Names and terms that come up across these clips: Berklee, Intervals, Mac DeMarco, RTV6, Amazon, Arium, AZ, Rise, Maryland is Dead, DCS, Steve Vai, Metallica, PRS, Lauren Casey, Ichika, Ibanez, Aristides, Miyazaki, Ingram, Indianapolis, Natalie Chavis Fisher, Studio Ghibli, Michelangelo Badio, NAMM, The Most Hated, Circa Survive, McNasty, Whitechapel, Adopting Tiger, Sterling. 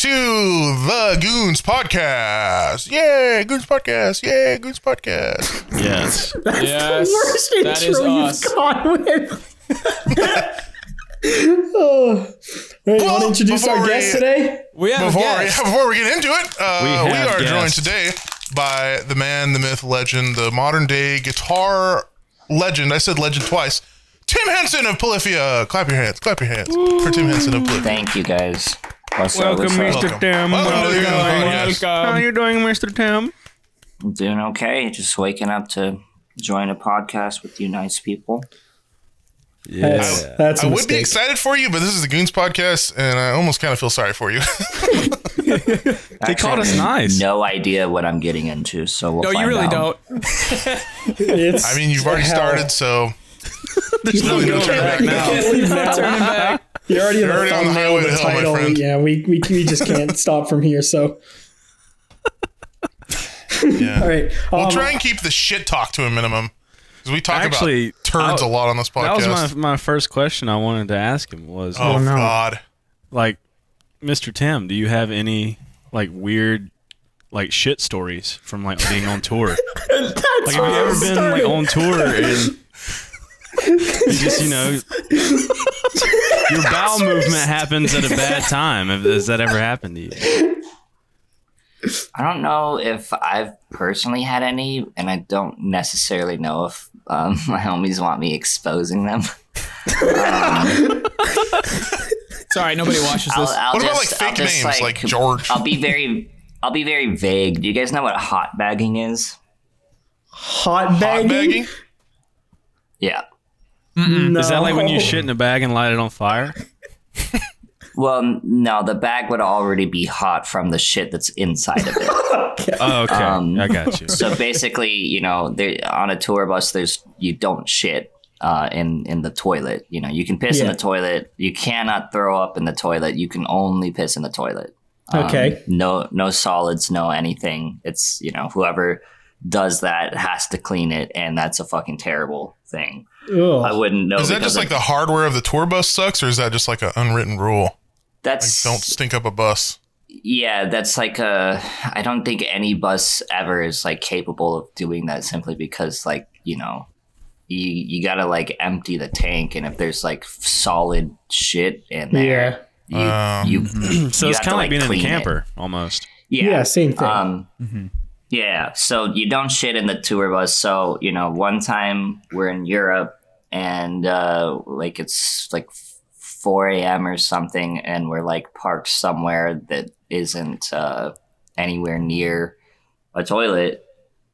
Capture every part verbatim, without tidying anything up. to the Goons Podcast. Yay, Goons Podcast. Yay, Goons Podcast. Yes. That's yes, the worst that intro you've us. gone with. Oh. All right, well, you want to introduce our guest today? We have before, a guest. Yeah, before we get into it, uh, we, we are guests. joined today by the man, the myth, legend, the modern day guitar legend. I said legend twice. Tim Henson of Polyphia. Clap your hands. Clap your hands Ooh. for Tim Henson of Polyphia. Thank you, guys. What's Welcome, Mister Welcome. Tim. Welcome. How, you Welcome. How are you doing, Mister Tim? I'm doing okay. Just waking up to join a podcast with you nice people. Yeah, that's, that's I would mistake. be excited for you, but this is the Goons Podcast, and I almost kind of feel sorry for you. they Actually, called us nice. No idea what I'm getting into, so we'll no, find you really out. don't. It's I mean, you've already hell. started, so there's no turning back now. You can't leave now. Turning back. You're already, You're already on the highway to hell, my friend. Yeah, we we we just can't stop from here. So. Yeah. All right. We'll um, try and keep the shit talk to a minimum. We talk Actually, about turds I, a lot on this podcast. That was my, my first question I wanted to ask him was, oh, oh God. Like, Mister Tim, do you have any, like, weird, like, shit stories from, like, being on tour? That's like, have you ever started. been, like, on tour and you just, you know, your bowel movement happens at a bad time? Has that ever happened to you? I don't know if I've personally had any, and I don't necessarily know if Um, my homies want me exposing them. Um, it's all right. Nobody watches this. I'll, I'll what just, about like fake names, like, like George? I'll be very, I'll be very vague. Do you guys know what hot bagging is? Hot bagging? Hot bagging? Yeah. Mm-mm. No. Is that like when you shit in a bag and light it on fire? Well, no. The bag would already be hot from the shit that's inside of it. Okay. Oh, okay. Um, I got you. So basically, you know, there, on a tour bus, there's you don't shit uh, in in the toilet. You know, you can piss yeah. in the toilet. You cannot throw up in the toilet. You can only piss in the toilet. Um, okay. No, no solids, no anything. It's you know, whoever does that has to clean it, and that's a fucking terrible thing. Ugh. I wouldn't know. Is that just like the hardware of the tour bus sucks, or is that just like an unwritten rule? That's like, don't stink up a bus. Yeah, that's like a. I don't think any bus ever is like capable of doing that simply because, like, you know, you you gotta like empty the tank, and if there's like solid shit in there, yeah, you, um, you so you it's kind of like, like being in a camper it. almost. Yeah, yeah, same thing. Um, mm-hmm. Yeah, so you don't shit in the tour bus. So you know, one time we're in Europe, and uh, like it's like four A M or something, and we're like parked somewhere that isn't uh, anywhere near a toilet,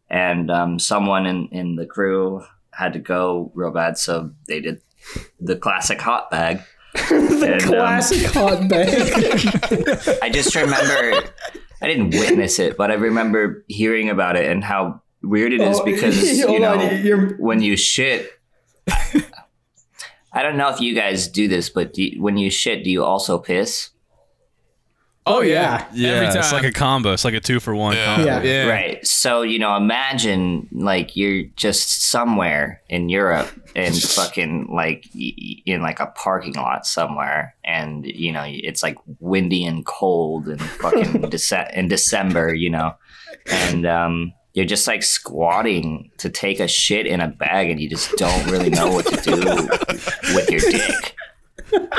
and um, someone in, in the crew had to go real bad, so they did the classic hot bag. The and, classic um, hot bag. I just remember, I didn't witness it, but I remember hearing about it and how weird it is oh, because, you know, on, when you shit... I don't know if you guys do this, but do you, when you shit, do you also piss? Oh, yeah. Yeah, Every time. It's like a combo. It's like a two for one yeah. combo. Yeah. Yeah. Right. So, you know, imagine like you're just somewhere in Europe and fucking like in like a parking lot somewhere. And, you know, it's like windy and cold and fucking Dece- in December, you know, and um you're just like squatting to take a shit in a bag, and you just don't really know what to do with your dick.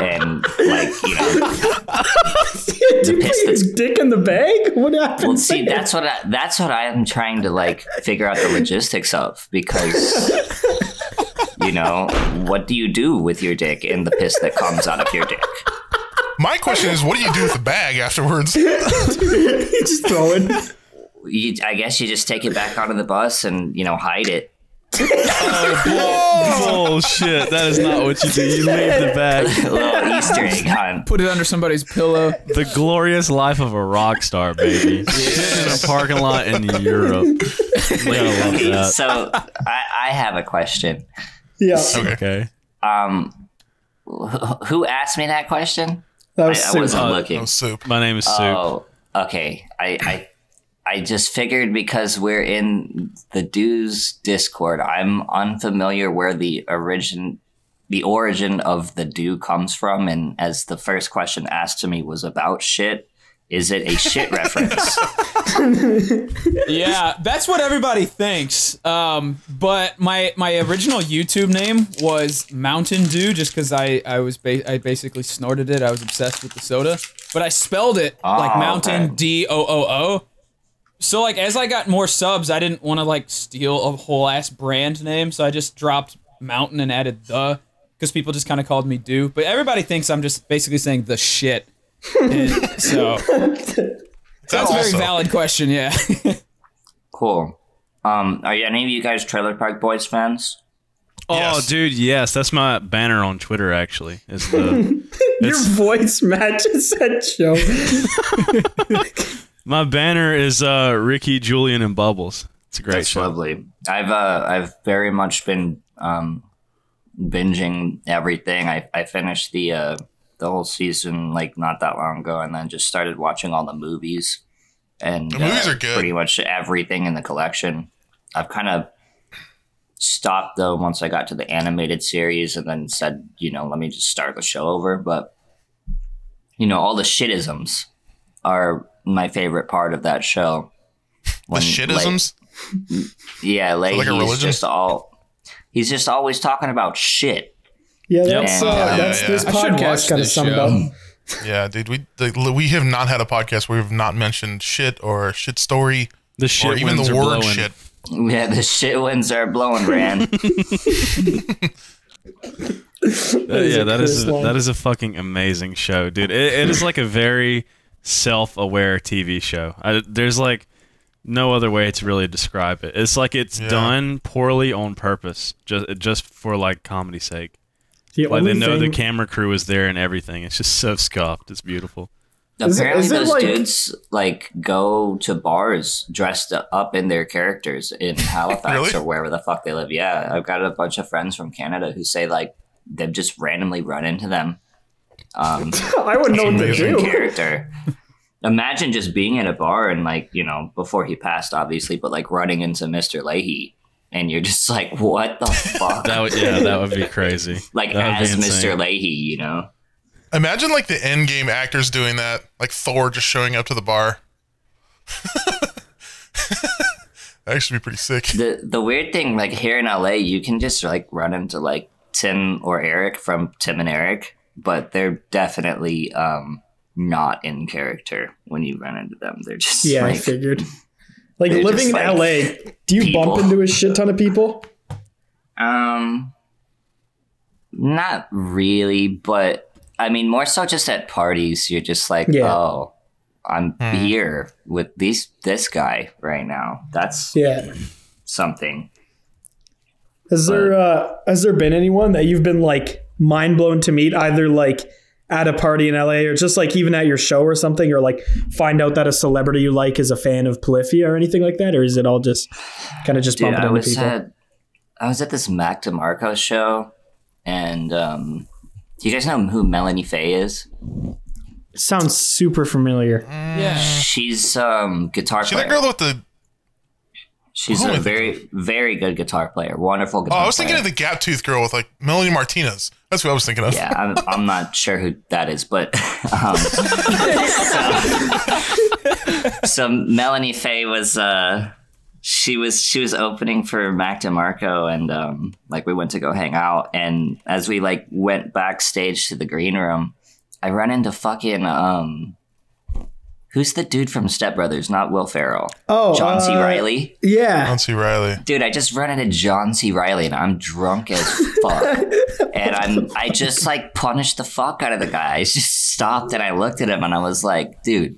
And like, you know, do you put your dick in the bag? What happened? Well, see, there? that's what I, that's what I am trying to like figure out the logistics of, because you know, what do you do with your dick and the piss that comes out of your dick? My question is, what do you do with the bag afterwards? You just throw it. You, I guess you just take it back onto the bus and, you know, hide it. Oh, bullshit. That is not what you do. You leave the bag. A little Easter egg hunt. Put it under somebody's pillow. The glorious life of a rock star, baby. Yes. In a parking lot in Europe. Okay, so I, I have a question. Yeah. Okay. Um, who asked me that question? That was I, soup. I wasn't uh, looking. Was soup. My name is Soup. Oh, okay. I... I I just figured because we're in the Dues Discord, I'm unfamiliar where the origin, the origin of the do comes from. And as the first question asked to me was about shit, Is it a shit reference? Yeah, that's what everybody thinks. Um, but my my original YouTube name was Mountain Dew, just because I I was ba I basically snorted it. I was obsessed with the soda, but I spelled it oh, like Mountain okay. D O O O. So like as I got more subs, I didn't want to like steal a whole ass brand name, so I just dropped Mountain and added the, because people just kind of called me Dew. But everybody thinks I'm just basically saying the shit. And so that's awesome. A very valid question, yeah. Cool. Um, are any of you guys Trailer Park Boys fans? Oh, yes. Dude, yes. That's my banner on Twitter, actually. It's the, your it's, voice matches that show. My banner is uh, Ricky, Julian, and Bubbles. It's a great that's show. Lovely. I've uh, I've very much been um, binging everything. I I finished the. Uh, the whole season like not that long ago, and then just started watching all the movies, and the movies uh, are good. Pretty much everything in the collection. I've kind of stopped though once I got to the animated series, and then said, you know, let me just start the show over. But you know, all the shitisms are my favorite part of that show. When, the shitisms? Like, yeah, like, like he's just all he's just always talking about shit. Yeah, that's, uh, yeah, that's yeah, yeah. this podcast kind of summed up. Yeah, dude, we the, we have not had a podcast where we've not mentioned shit or shit story, the shit or even the word blowing. Shit. Yeah, the shit winds are blowing, Rand. uh, yeah, that is a, that is a fucking amazing show, dude. It, it is like a very self-aware T V show. I, there's like no other way to really describe it. It's like it's yeah. done poorly on purpose, just just for like comedy's sake. The like they know the camera crew is there and everything. It's just so scuffed. It's beautiful. Apparently, is it, is those like, dudes like go to bars dressed up in their characters in Halifax really? Or wherever the fuck they live. Yeah, I've got a bunch of friends from Canada who say like they've just randomly run into them. Um, I wouldn't know what they do. Character. Imagine just being at a bar and like you know before he passed, obviously, but like running into Mister Leahy. And you're just like, what the fuck? That would, yeah, that would be crazy. Like as Mister Leahy, you know? Imagine like the Endgame actors doing that. Like Thor just showing up to the bar. That actually be pretty sick. The the weird thing, like here in L A, you can just like run into like Tim or Eric from Tim and Eric. But they're definitely um, not in character when you run into them. They're just yeah, like, I figured. Like They're living in like L A, do you people. bump into a shit ton of people? Um, not really, but I mean, more so just at parties. You're just like, yeah. oh, I'm mm. here with these this guy right now. That's yeah. something. Has but, there uh, has there been anyone that you've been like mind blown to meet, either like at a party in L A or just like even at your show or something, or like find out that a celebrity you like is a fan of Polyphia or anything like that? Or is it all just kind of just bumping into people? At, I was at this Mac DeMarco show, and um, do you guys know who Melanie Faye is? It sounds super familiar. Yeah. She's um guitar She's player. She's that girl with the... She's oh, a very, very good guitar player. Wonderful guitar player. Oh, I was player. thinking of the gap tooth girl with like Melanie Martinez. That's what I was thinking of. Yeah, I'm, I'm not sure who that is, but um, so, so Melanie Faye was uh, she was she was opening for Mac DeMarco, and um, like we went to go hang out, and as we like went backstage to the green room, I run into fucking um, who's the dude from Step Brothers? Not Will Ferrell. Oh, John C. Uh, Reilly. Yeah, John C. Reilly. Dude, I just ran into John C. Reilly, and I'm drunk as fuck, and I'm I just like punished the fuck out of the guy. I just stopped and I looked at him and I was like, dude,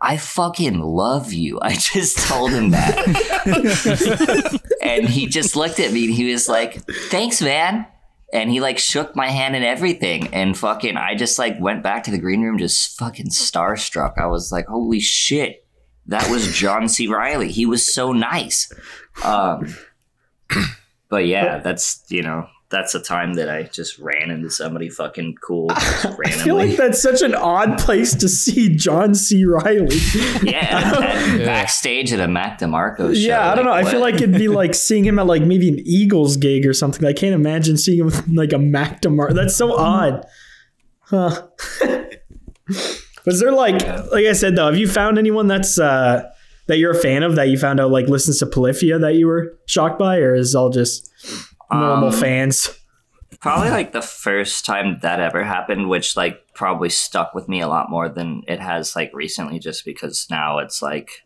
I fucking love you. I just told him that, and he just looked at me and he was like, thanks, man. And he like shook my hand and everything, and fucking I just like went back to the green room just fucking starstruck. I was like, holy shit, that was John C. Reilly. He was so nice. Um, but yeah, that's, you know, that's a time that I just ran into somebody fucking cool. Randomly. I feel like that's such an odd place to see John C. Reilly. Yeah, at, at backstage at a Mac DeMarco show. Yeah, I like, don't know. What? I feel like it'd be like seeing him at like maybe an Eagles gig or something. I can't imagine seeing him with like a Mac DeMarco. That's so odd. Huh. Was there like, like I said though, have you found anyone that's uh, that you're a fan of that you found out like listens to Polyphia that you were shocked by, or is it all just normal um, fans? Probably like the first time that ever happened, which like probably stuck with me a lot more than it has like recently, just because now it's like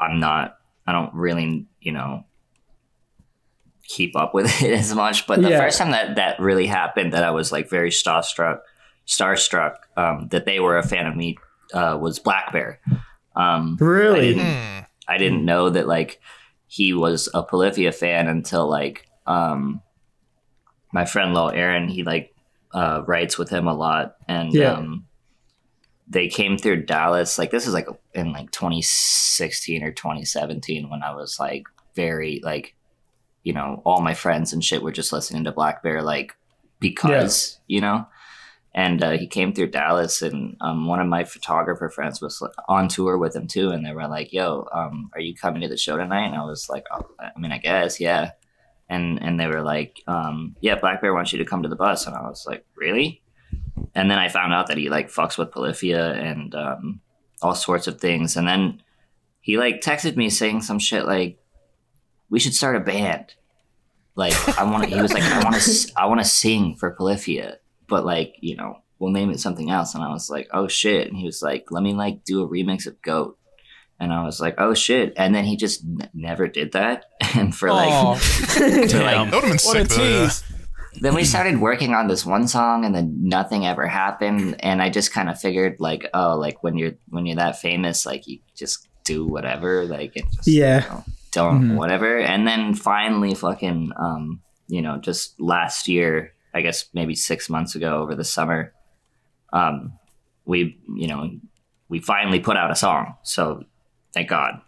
I'm not, I don't really, you know, keep up with it as much. But the yeah. first time that that really happened, that I was like very starstruck, starstruck um, that they were a fan of me uh, was Black Bear. Um, really? I didn't, mm. I didn't know that like he was a Polyphia fan until like um, my friend Lil Aaron, he like uh, writes with him a lot. And yeah. um, they came through Dallas. Like this is like in like twenty sixteen or twenty seventeen when I was like very like, you know, all my friends and shit were just listening to Black Bear, like, because, yeah. you know, and uh, he came through Dallas, and um, one of my photographer friends was on tour with him too. And they were like, yo, um, are you coming to the show tonight? And I was like, oh, I mean, I guess, yeah. And, and they were like, um, yeah, Black Bear wants you to come to the bus. And I was like, really? And then I found out that he like fucks with Polyphia and um, all sorts of things. And then he like texted me saying some shit like, we should start a band. Like I want to, he was like, I want to, I want to sing for Polyphia, but like, you know, we'll name it something else. And I was like, oh shit. And he was like, let me like do a remix of Goat. And I was like, oh shit. And then he just n- never did that. And for like, for, like what a tease. Then we started working on this one song, and then nothing ever happened. And I just kind of figured like, oh, like when you're, when you're that famous, like you just do whatever, like, it just, yeah. You know, don't mm-hmm. whatever. And then finally fucking um you know, just last year, I guess maybe six months ago over the summer, um we you know we finally put out a song, so thank God.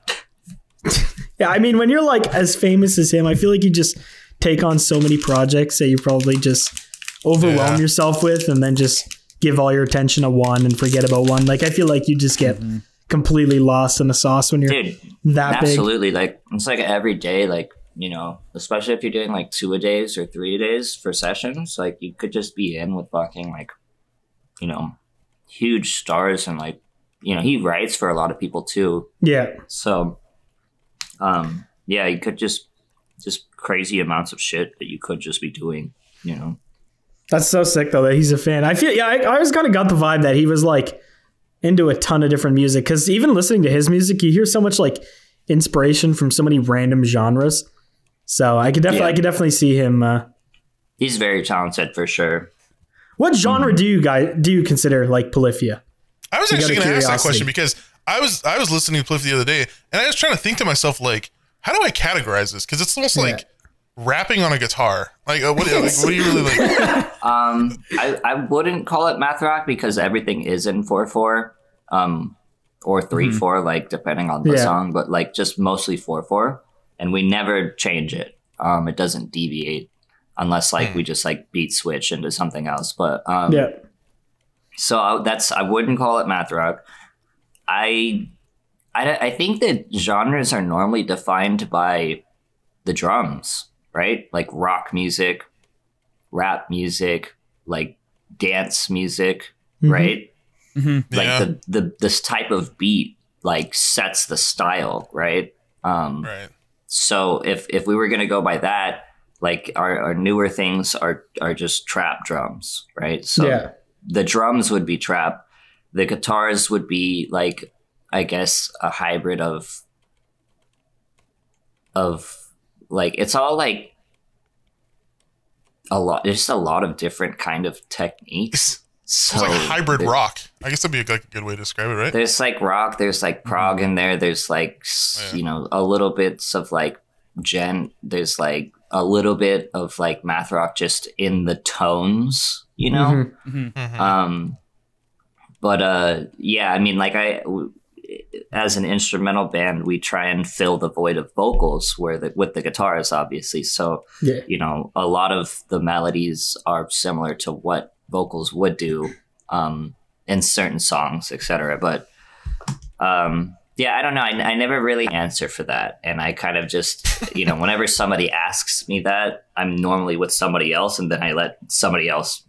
Yeah, I mean, when you're like as famous as him, I feel like you just take on so many projects that you probably just overwhelm yeah. yourself with, and then just give all your attention to one and forget about one. Like I feel like you just get mm-hmm. completely lost in the sauce when you're Dude, that absolutely. big. Absolutely. Like it's like every day, like, you know, especially if you're doing like two a days or three days for sessions, like you could just be in with fucking like, you know, huge stars. And like, you know, he writes for a lot of people too. Yeah. So, um, yeah, you could just, just crazy amounts of shit that you could just be doing, you know? That's so sick though, that he's a fan. I feel, yeah, I, I always kind of got the vibe that he was like, into a ton of different music, because even listening to his music, you hear so much like inspiration from so many random genres. So I could definitely, yeah. I could definitely see him. Uh, He's very talented for sure. What genre mm-hmm. do you guys do you consider like Polyphia? I was actually going to ask that question, because I was I was listening to Polyphia the other day, and I was trying to think to myself like, how do I categorize this? Because it's almost yeah. like rapping on a guitar. Like, uh, what, like what do you really like? um, I, I wouldn't call it math rock, because everything is in four four, um, or three mm-hmm. four, like depending on the yeah. song. But like just mostly four four, and we never change it. Um, it doesn't deviate unless like mm. we just like beat switch into something else. But um, yeah. So I, that's I wouldn't call it math rock. I, I I think that genres are normally defined by the drums. Right? Like rock music, rap music, like dance music, mm-hmm. right? Mm-hmm. Like yeah. the, the this type of beat like sets the style, right? Um, right. So if if we were gonna go by that, like our, our newer things are are just trap drums, right? So yeah. the drums would be trap, the guitars would be like, I guess, a hybrid of of like it's all like a lot. There's just a lot of different kind of techniques. So it's like hybrid rock. I guess that'd be a good, good way to describe it, right? There's like rock. There's like prog in there. There's like yeah. you know a little bits of like gen. There's like a little bit of like math rock just in the tones, you know. Mm-hmm. Mm-hmm. Um, but uh, yeah, I mean, like I. W- as an instrumental band, we try and fill the void of vocals where the, with the guitars, obviously. So, yeah. you know, a lot of the melodies are similar to what vocals would do um, in certain songs, et cetera. But um, yeah, I don't know. I, I never really answer for that. And I kind of just, you know, whenever somebody asks me that, I'm normally with somebody else, and then I let somebody else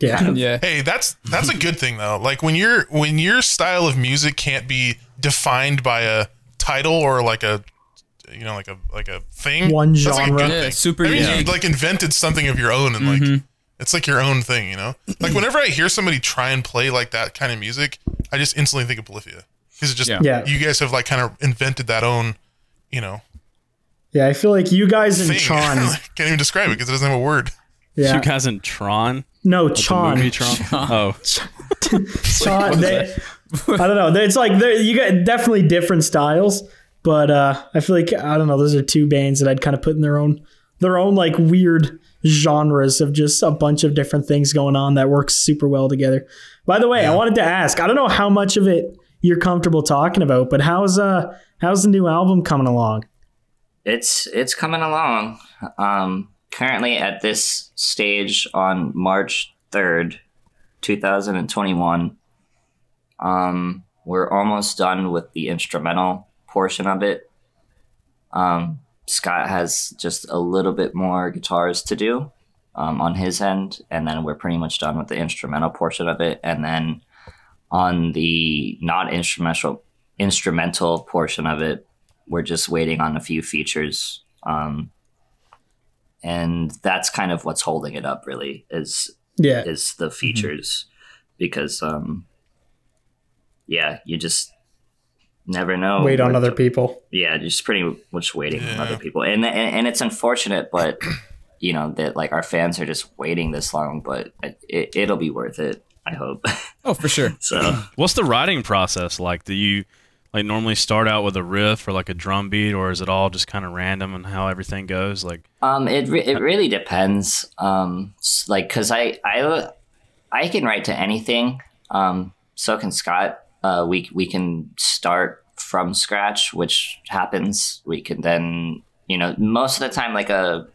Yeah. Yeah. Hey, that's that's a good thing though. Like when you're when your style of music can't be defined by a title or like a you know like a like a thing. One genre. Like yeah, thing. Super. I mean, yeah. You like invented something of your own and mm-hmm. like it's like your own thing, you know. Like whenever I hear somebody try and play like that kind of music, I just instantly think of Polyphia because it just yeah. you guys have like kind of invented that own, you know. Yeah, I feel like you guys thing. and Tron can't even describe it because it doesn't have a word. Yeah. You guys and Tron. No, like Tron. Tron. Tron. Oh, Tron. They, I don't know. It's like you got definitely different styles, but uh, I feel like I don't know. Those are two bands that I'd kind of put in their own, their own like weird genres of just a bunch of different things going on that works super well together. By the way, yeah. I wanted to ask. I don't know how much of it you're comfortable talking about, but how's uh how's the new album coming along? It's it's coming along. Um. Currently at this stage on March third, two thousand twenty-one, um, we're almost done with the instrumental portion of it. Um, Scott has just a little bit more guitars to do um, on his end, and then we're pretty much done with the instrumental portion of it. And then on the not instrumental instrumental portion of it, we're just waiting on a few features. Um, And that's kind of what's holding it up, really, is yeah. is the features, mm-hmm. because um, yeah, you just never know. Wait on other people. Yeah, just pretty much waiting yeah. on other people, and, and and it's unfortunate, but you know that like our fans are just waiting this long, but it, it'll be worth it, I hope. Oh, for sure. So, what's the writing process like? Do you like normally start out with a riff or like a drum beat, or is it all just kind of random and how everything goes? Like, um, it re it really depends. Um, like, cause I I I can write to anything. Um, so can Scott. Uh, we we can start from scratch, which happens. We can then you know most of the time, like a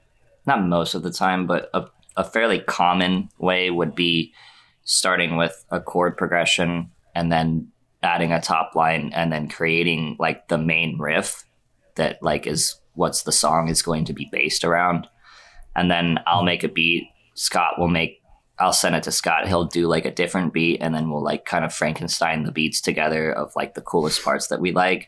not most of the time, but a a fairly common way would be starting with a chord progression and then adding a top line and then creating like the main riff that like is what's the song is going to be based around. And then I'll make a beat. Scott will make, I'll send it to Scott. He'll do like a different beat. And then we'll like kind of Frankenstein the beats together of like the coolest parts that we like.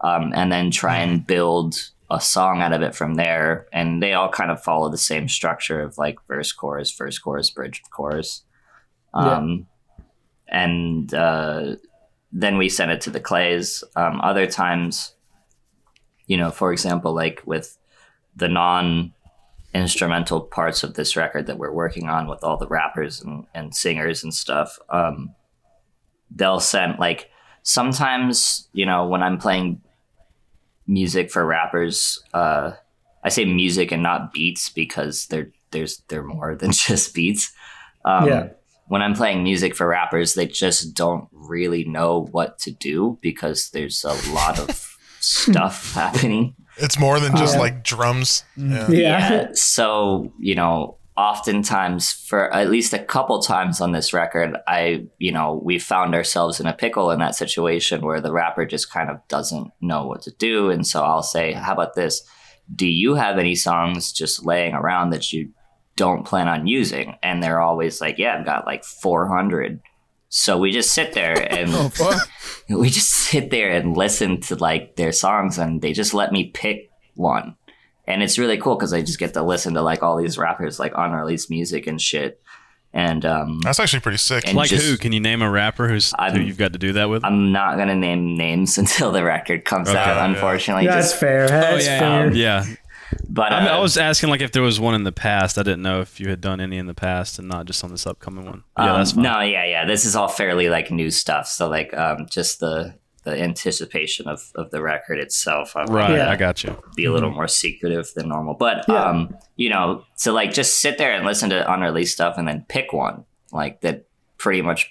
Um, and then try and build a song out of it from there. And they all kind of follow the same structure of like verse, chorus, verse, chorus, bridge, chorus. Um, yeah. And, uh, then we send it to the Clays. Um, other times, you know, for example, like with the non-instrumental parts of this record that we're working on with all the rappers and, and singers and stuff, um, they'll send like sometimes, you know, when I'm playing music for rappers, uh, I say music and not beats because they're, there's, they're more than just beats. Um, yeah. When I'm playing music for rappers, they just don't really know what to do because there's a lot of stuff happening. It's more than just uh, like drums. Yeah. Yeah. Yeah. So, you know, oftentimes for at least a couple times on this record, I, you know, we found ourselves in a pickle in that situation where the rapper just kind of doesn't know what to do. And so I'll say, how about this? Do you have any songs just laying around that you don't plan on using? And they're always like, yeah, I've got like four hundred. So we just sit there and oh, we just sit there and listen to like their songs, and they just let me pick one. And it's really cool because I just get to listen to like all these rappers like unreleased music and shit. And um, that's actually pretty sick. Like just, who? Can you name a rapper who's I'm, who you've got to do that with? I'm not gonna name names until the record comes okay, out. Yeah. Unfortunately, that's just, fair. That's oh, yeah, fair. Um, yeah. But uh, I, mean, I was asking like if there was one in the past. I didn't know if you had done any in the past and not just on this upcoming one. Yeah, um, that's fine. No, yeah, yeah. This is all fairly like new stuff. So like um, just the the anticipation of, of the record itself. I'm right, yeah. I got you. Be a little more secretive than normal. But, yeah. um, you know, to like just sit there and listen to unreleased stuff and then pick one like that pretty much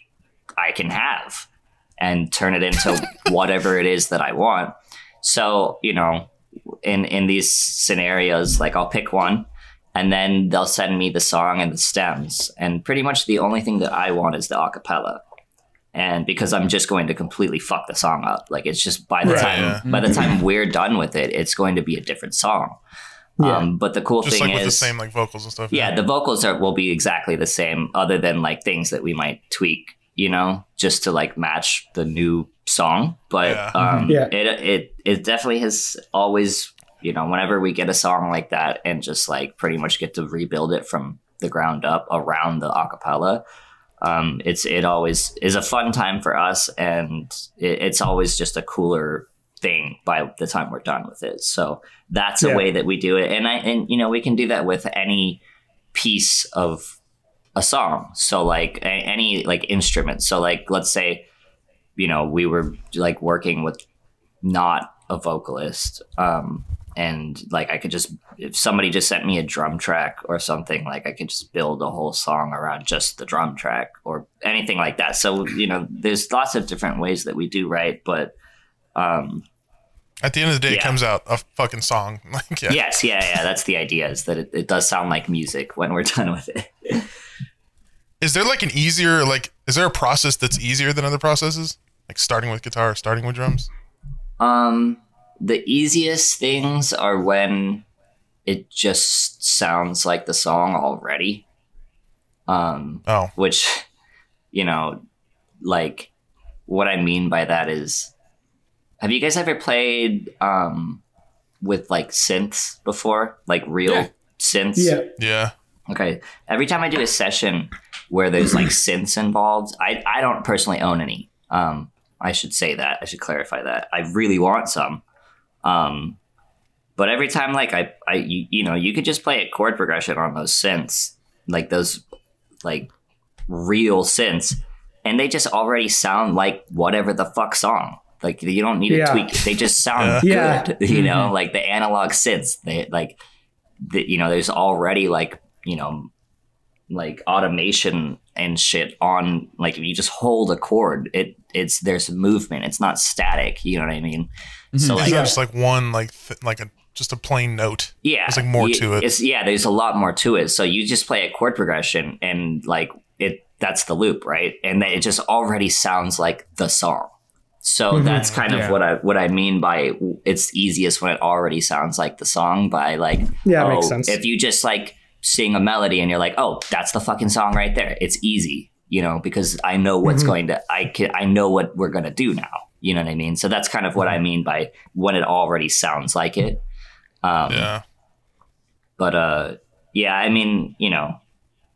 I can have and turn it into whatever it is that I want. So, you know, in in these scenarios, like I'll pick one and then they'll send me the song and the stems, and pretty much the only thing that I want is the acapella, and because I'm just going to completely fuck the song up. Like it's just by the right, time yeah. by the time we're done with it, it's going to be a different song. Yeah. Um, but the cool Just thing like with is the same like vocals and stuff. Yeah, yeah. The vocals are will be exactly the same, other than like things that we might tweak, you know, just to like match the new song. But yeah. Um, yeah. It, it, it definitely has always, you know, whenever we get a song like that and just like pretty much get to rebuild it from the ground up around the acapella, um, it's, it always is a fun time for us. And it, it's always just a cooler thing by the time we're done with it. So that's a yeah. way that we do it. And I, and you know, we can do that with any piece of a song. So like any like instrument. So like, let's say, you know, we were like working with not a vocalist. Um, and like, I could just, if somebody just sent me a drum track or something, like I could just build a whole song around just the drum track or anything like that. So, you know, there's lots of different ways that we do write, but, um, at the end of the day, yeah. it comes out a fucking song. Like, yeah. Yes, yeah, yeah. That's the idea, is that it, it does sound like music when we're done with it. Is there like an easier, like, is there a process that's easier than other processes? Like starting with guitar, or starting with drums? Um, the easiest things are when it just sounds like the song already. Um, oh. Which, you know, like what I mean by that is, have you guys ever played um, with like synths before? Like real yeah. synths? Yeah. Yeah. Okay. Every time I do a session where there's like synths involved, I, I don't personally own any. Um, I should say that. I should clarify that. I really want some. Um, but every time like I, I you, you know, you could just play a chord progression on those synths, like those like real synths, and they just already sound like whatever the fuck song. Like you don't need yeah. to tweak it. They just sound yeah. good, you know, mm-hmm. like the analog synths, they like, the, you know, there's already like, you know, like automation and shit on, like if you just hold a chord, it it's, there's movement. It's not static. You know what I mean? Mm-hmm. So like, yeah. just like one, like, th like a, just a plain note. Yeah. There's like more you, to it. It's, yeah. There's a lot more to it. So you just play a chord progression and like it, that's the loop. Right. And then it just already sounds like the song. So mm-hmm. that's kind of yeah. what I what I mean by it's easiest when it already sounds like the song. By like, yeah, oh, makes sense. If you just like sing a melody and you're like, oh, that's the fucking song right there. It's easy, you know, because I know what's mm-hmm. going to I can I know what we're gonna do now. You know what I mean? So that's kind of what I mean by when it already sounds like it. Um, yeah. But uh, yeah, I mean, you know,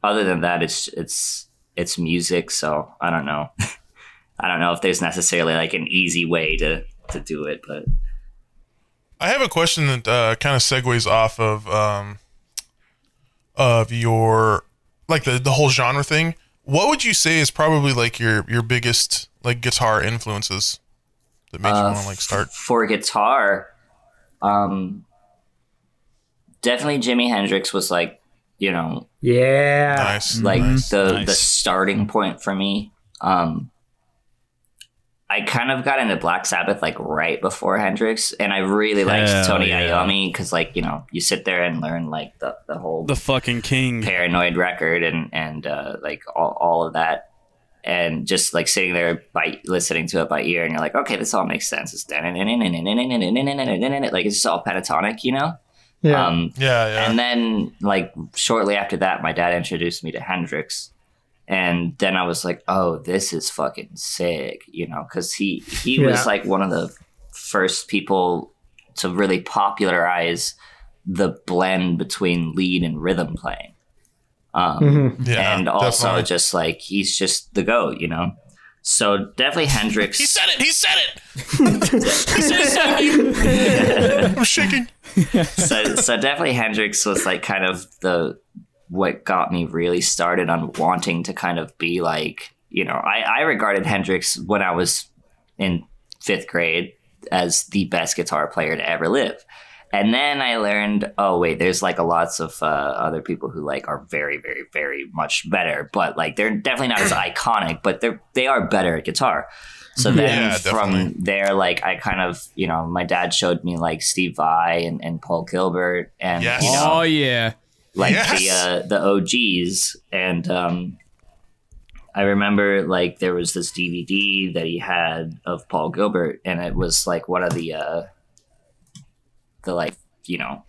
other than that, it's it's it's music. So I don't know. I don't know if there's necessarily like an easy way to, to do it, but I have a question that uh, kind of segues off of um, of your like the the whole genre thing. What would you say is probably like your your biggest like guitar influences that made uh, you want to like start for guitar? Um, definitely Jimi Hendrix was like, you know, yeah, nice, like nice, the nice. the starting point for me. Um, I kind of got into Black Sabbath like right before Hendrix, and I really liked Hell Tony yeah. Iommi because, like, you know, you sit there and learn like the, the whole the fucking king Paranoid record and and uh, like all, all of that, and just like sitting there by listening to it by ear, and you're like, okay, this all makes sense. It's like it's just all pentatonic, you know. Yeah. Um, yeah, yeah. And then like shortly after that, my dad introduced me to Hendrix. And then I was like, oh, this is fucking sick, you know, because he, he yeah. was like one of the first people to really popularize the blend between lead and rhythm playing. Um, mm-hmm. yeah, and also definitely. just like he's just the goat, you know. So definitely Hendrix. He said it. He said it. he said it. I'm shaking. So, so definitely Hendrix was like kind of the... what got me really started on wanting to kind of be like, you know, I, I regarded Hendrix when I was in fifth grade as the best guitar player to ever live. And then I learned, oh, wait, there's like a lots of uh, other people who like are very, very, very much better, but like they're definitely not as iconic, but they're, they are better at guitar. So then yeah, from definitely. there, like I kind of, you know, my dad showed me like Steve Vai and, and Paul Gilbert and, yes. you know, oh, yeah. like yes. the, uh, the O Gs. And um, I remember like there was this D V D that he had of Paul Gilbert, and it was like one of the, uh, the like, you know,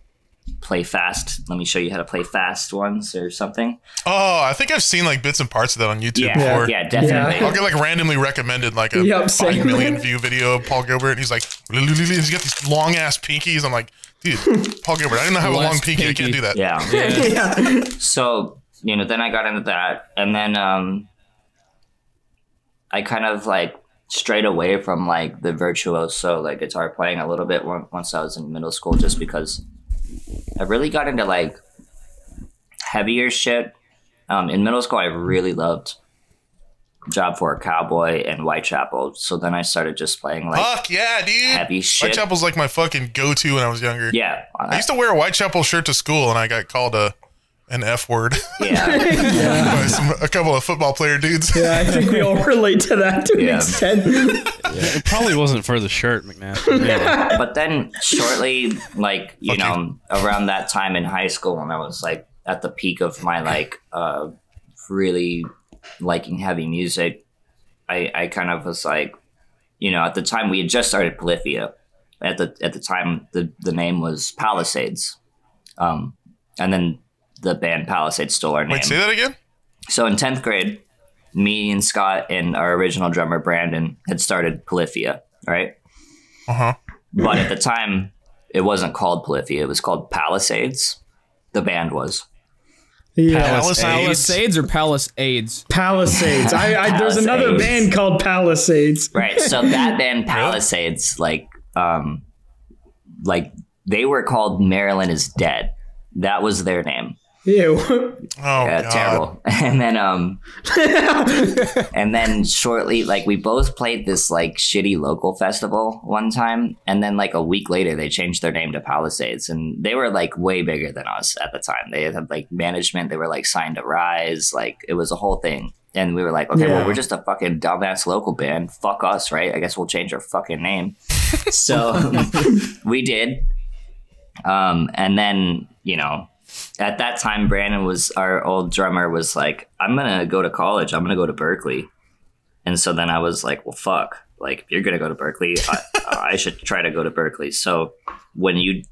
play fast. Let me show you how to play fast ones or something. Oh, I think I've seen like bits and parts of that on YouTube yeah, before. Yeah, definitely. Yeah. I'll get like randomly recommended like a yep, five million view video of Paul Gilbert, and he's like, he's got these long ass pinkies. I'm like, dude, Paul Gilbert, I don't know how a long pinky. pinky. I can't do that. Yeah. yeah. yeah. So, you know, then I got into that, and then um, I kind of like strayed away from like the virtuoso like guitar playing a little bit once I was in middle school, just because I really got into like heavier shit. Um, in middle school, I really loved Job for a Cowboy and Whitechapel. So then I started just playing like Fuck yeah, dude. heavy shit. Whitechapel's like my fucking go-to when I was younger. Yeah. I used to wear a Whitechapel shirt to school, and I got called a an F word. Yeah. yeah. By some, a couple of football player dudes. Yeah, I think we all relate to that to yeah. an extent. Yeah, it probably wasn't for the shirt, McNabb. Yeah. But then shortly, like, you okay. know, around that time in high school when I was like at the peak of my like uh, really liking heavy music, I, I kind of was like, you know, at the time we had just started Polyphia. At the at the time, the, the name was Palisades. Um, and then the band Palisades stole our name. Wait, say that again? So in tenth grade, me and Scott and our original drummer, Brandon, had started Polyphia, right? Uh-huh. But at the time, it wasn't called Polyphia. It was called Palisades. The band was. Yeah. Palisades. Palisades or Palisades? Palisades. I, I, Palisades. There's another band called Palisades. Right. So that band Palisades, like, um, like they were called Maryland is Dead. That was their name. Ew. Oh, yeah, God. Terrible. And then, um, and then shortly, like, we both played this like shitty local festival one time, and then like a week later, they changed their name to Palisades, and they were like way bigger than us at the time. They had like management. They were like signed to Rise. Like it was a whole thing, and we were like, okay, yeah. well, we're just a fucking dumbass local band. Fuck us, right? I guess we'll change our fucking name. So we did, um, and then you know. At that time, Brandon was our old drummer was like, I'm going to go to college. I'm going to go to Berklee. And so then I was like, well, fuck, like, if you're going to go to Berklee, I, I should try to go to Berklee. So when you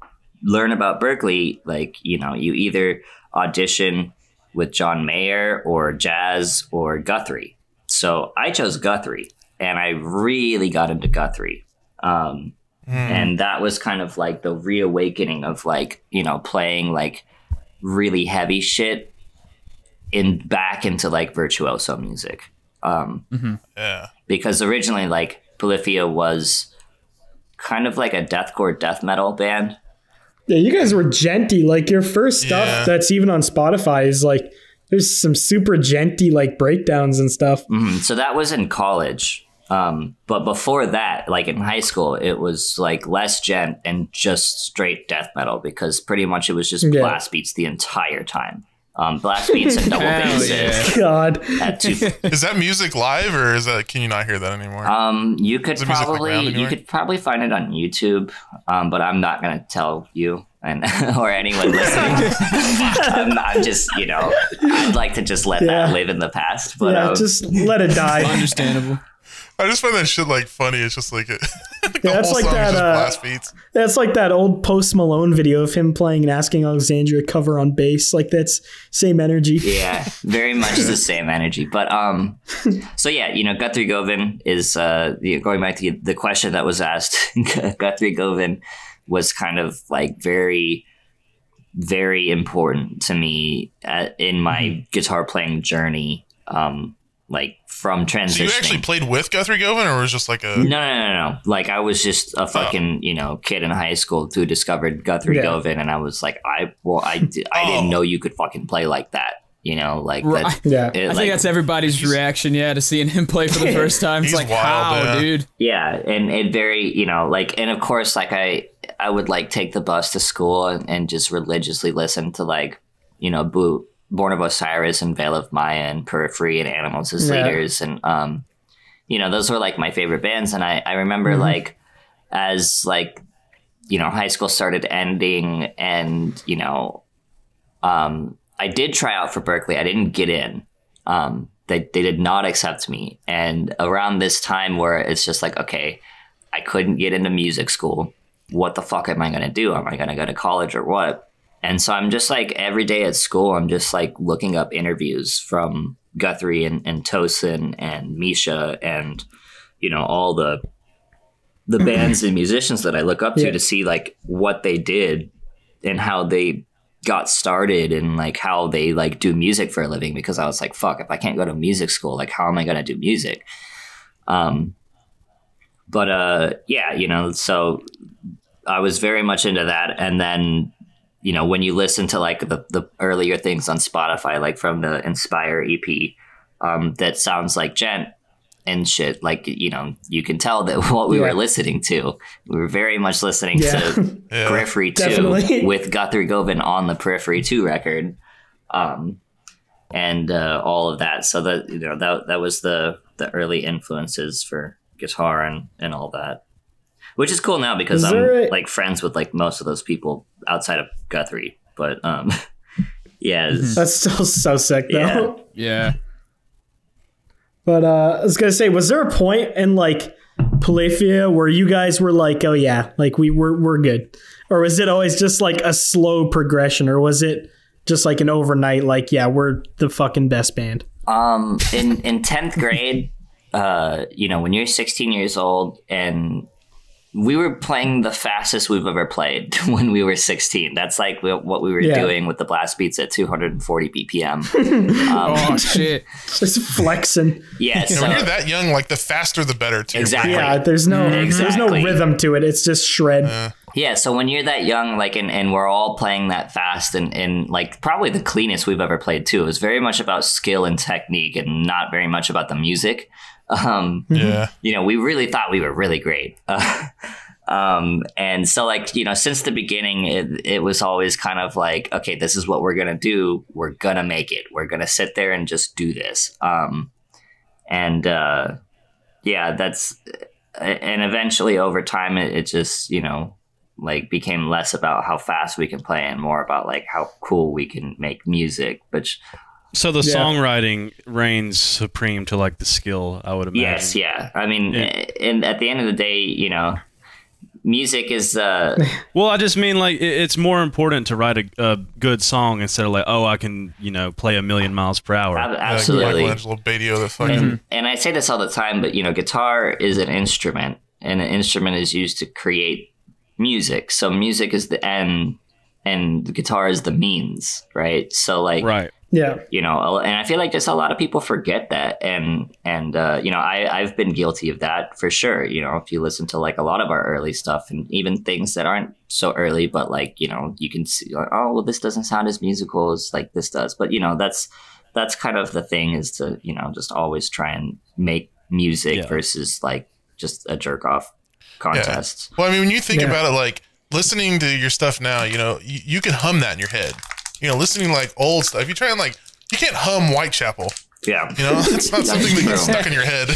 learn about Berklee, like, you know, you either audition with John Mayer or Jazz or Guthrie. So I chose Guthrie, and I really got into Guthrie. Um, mm. And that was kind of like the reawakening of like, you know, playing like really heavy shit in back into like virtuoso music. Um, mm-hmm. Yeah. Because originally like Polyphia was kind of like a deathcore death metal band. Yeah. You guys were genty. Like your first stuff yeah. that's even on Spotify is like, there's some super genty like breakdowns and stuff. Mm-hmm. So that was in college. Um, but before that, like in high school, it was like less gent and just straight death metal, because pretty much it was just yeah. blast beats the entire time. Um, blast beats and double basses. Yeah. God, at two is that music live, or is that can you not hear that anymore? Um, you could probably like you could probably find it on YouTube, um, but I'm not gonna tell you and or anyone listening. I'm, I'm just you know I'd like to just let yeah. that live in the past, but yeah, um, just let it die. Understandable. I just find that shit like funny. It's just like it. Like yeah, that's like that. Uh, blast beats. That's like that old Post Malone video of him playing an Asking Alexandria cover on bass. Like that's same energy. Yeah, very much the same energy. But um, so yeah, you know, Guthrie Govan is uh, going back to the question that was asked. Guthrie Govan was kind of like very, very important to me at, in my guitar playing journey. Um. Like from transitioning. So you actually played with Guthrie Govan, or was just like a no, no, no, no. Like I was just a fucking oh. you know kid in high school who discovered Guthrie yeah. Govan, and I was like, I well, I, did, I oh. didn't know you could fucking play like that. You know, like right. that, yeah. It, I like, think that's everybody's reaction, yeah, to seeing him play for the first time. It's like, wild, how, man. dude? Yeah, and it very, you know, like, and of course, like I, I would like take the bus to school and, and just religiously listen to like, you know, Boo. Born of Osiris and Veil of Maya and Periphery and Animals as yeah. Leaders. And, um, you know, those were like my favorite bands. And I, I remember mm-hmm. like, as like, you know, high school started ending and, you know, um, I did try out for Berklee. I didn't get in. Um, they, they did not accept me. And around this time where it's just like, okay, I couldn't get into music school. What the fuck am I going to do? Am I going to go to college or what? And so I'm just like every day at school, I'm just like looking up interviews from Guthrie and, and Tosin and Misha and, you know, all the the bands and musicians that I look up to yeah. to see like what they did and how they got started and like how they like do music for a living, because I was like, fuck, if I can't go to music school, like how am I going to do music? Um, but uh, yeah, you know, so I was very much into that. And then, you know, when you listen to like the, the earlier things on Spotify, like from the Inspire E P, um, that sounds like Gent and shit, like, you know, you can tell that what we yeah. were listening to, we were very much listening yeah. to yeah. Periphery two with Guthrie Govan on the Periphery two record, um, and uh, all of that. So that, you know, that that was the the early influences for guitar and and all that, which is cool now because is I'm a... like friends with like most of those people outside of Guthrie, but um, yeah, that's still so sick though. Yeah. yeah. But uh, I was going to say, was there a point in like Polyphia where you guys were like, oh yeah, like we were, we're good? Or was it always just like a slow progression, or was it just like an overnight, like, yeah, we're the fucking best band? Um, in, in tenth grade, uh, you know, when you're sixteen years old, and we were playing the fastest we've ever played when we were sixteen. That's like what we were yeah. doing with the blast beats at two hundred forty B P M. Um, oh shit! Just flexing. Yes. Yeah, so, when you're that young, like the faster the better. Too, exactly. Yeah. There's no exactly. there's no rhythm to it. It's just shred. Uh. Yeah. So when you're that young, like, and and we're all playing that fast, and and like probably the cleanest we've ever played too. It was very much about skill and technique, and not very much about the music. Um, yeah. You know, we really thought we were really great. Uh, um, and so like, you know, since the beginning, it, it was always kind of like, okay, this is what we're going to do. We're going to make it. We're going to sit there and just do this. Um, and uh, yeah, that's, and eventually over time, it, it just, you know, like became less about how fast we can play and more about like how cool we can make music, which... So the yeah. songwriting reigns supreme to like the skill, I would imagine. Yes, yeah. I mean, yeah. and at the end of the day, you know, music is. Uh, well, I just mean like it's more important to write a, a good song instead of like, oh, I can, you know, play a million miles per hour. Absolutely. Like Michelangelo Badio, the fucking. And, and I say this all the time, but you know, guitar is an instrument, and an instrument is used to create music. So music is the end, and the guitar is the means, right? So like, right. Yeah, you know, and I feel like just a lot of people forget that. And, and uh, you know, I, I've been guilty of that for sure. You know, if you listen to like a lot of our early stuff and even things that aren't so early, but like, you know, you can see, like, oh, well, this doesn't sound as musical as like this does. But, you know, that's that's kind of the thing, is to, you know, just always try and make music yeah. versus like just a jerk off contest. Yeah. Well, I mean, when you think yeah. about it, like listening to your stuff now, you know, you, you can hum that in your head. You know, listening like old stuff, you try and like, you can't hum Whitechapel. Yeah. You know, it's not something that gets stuck in your head.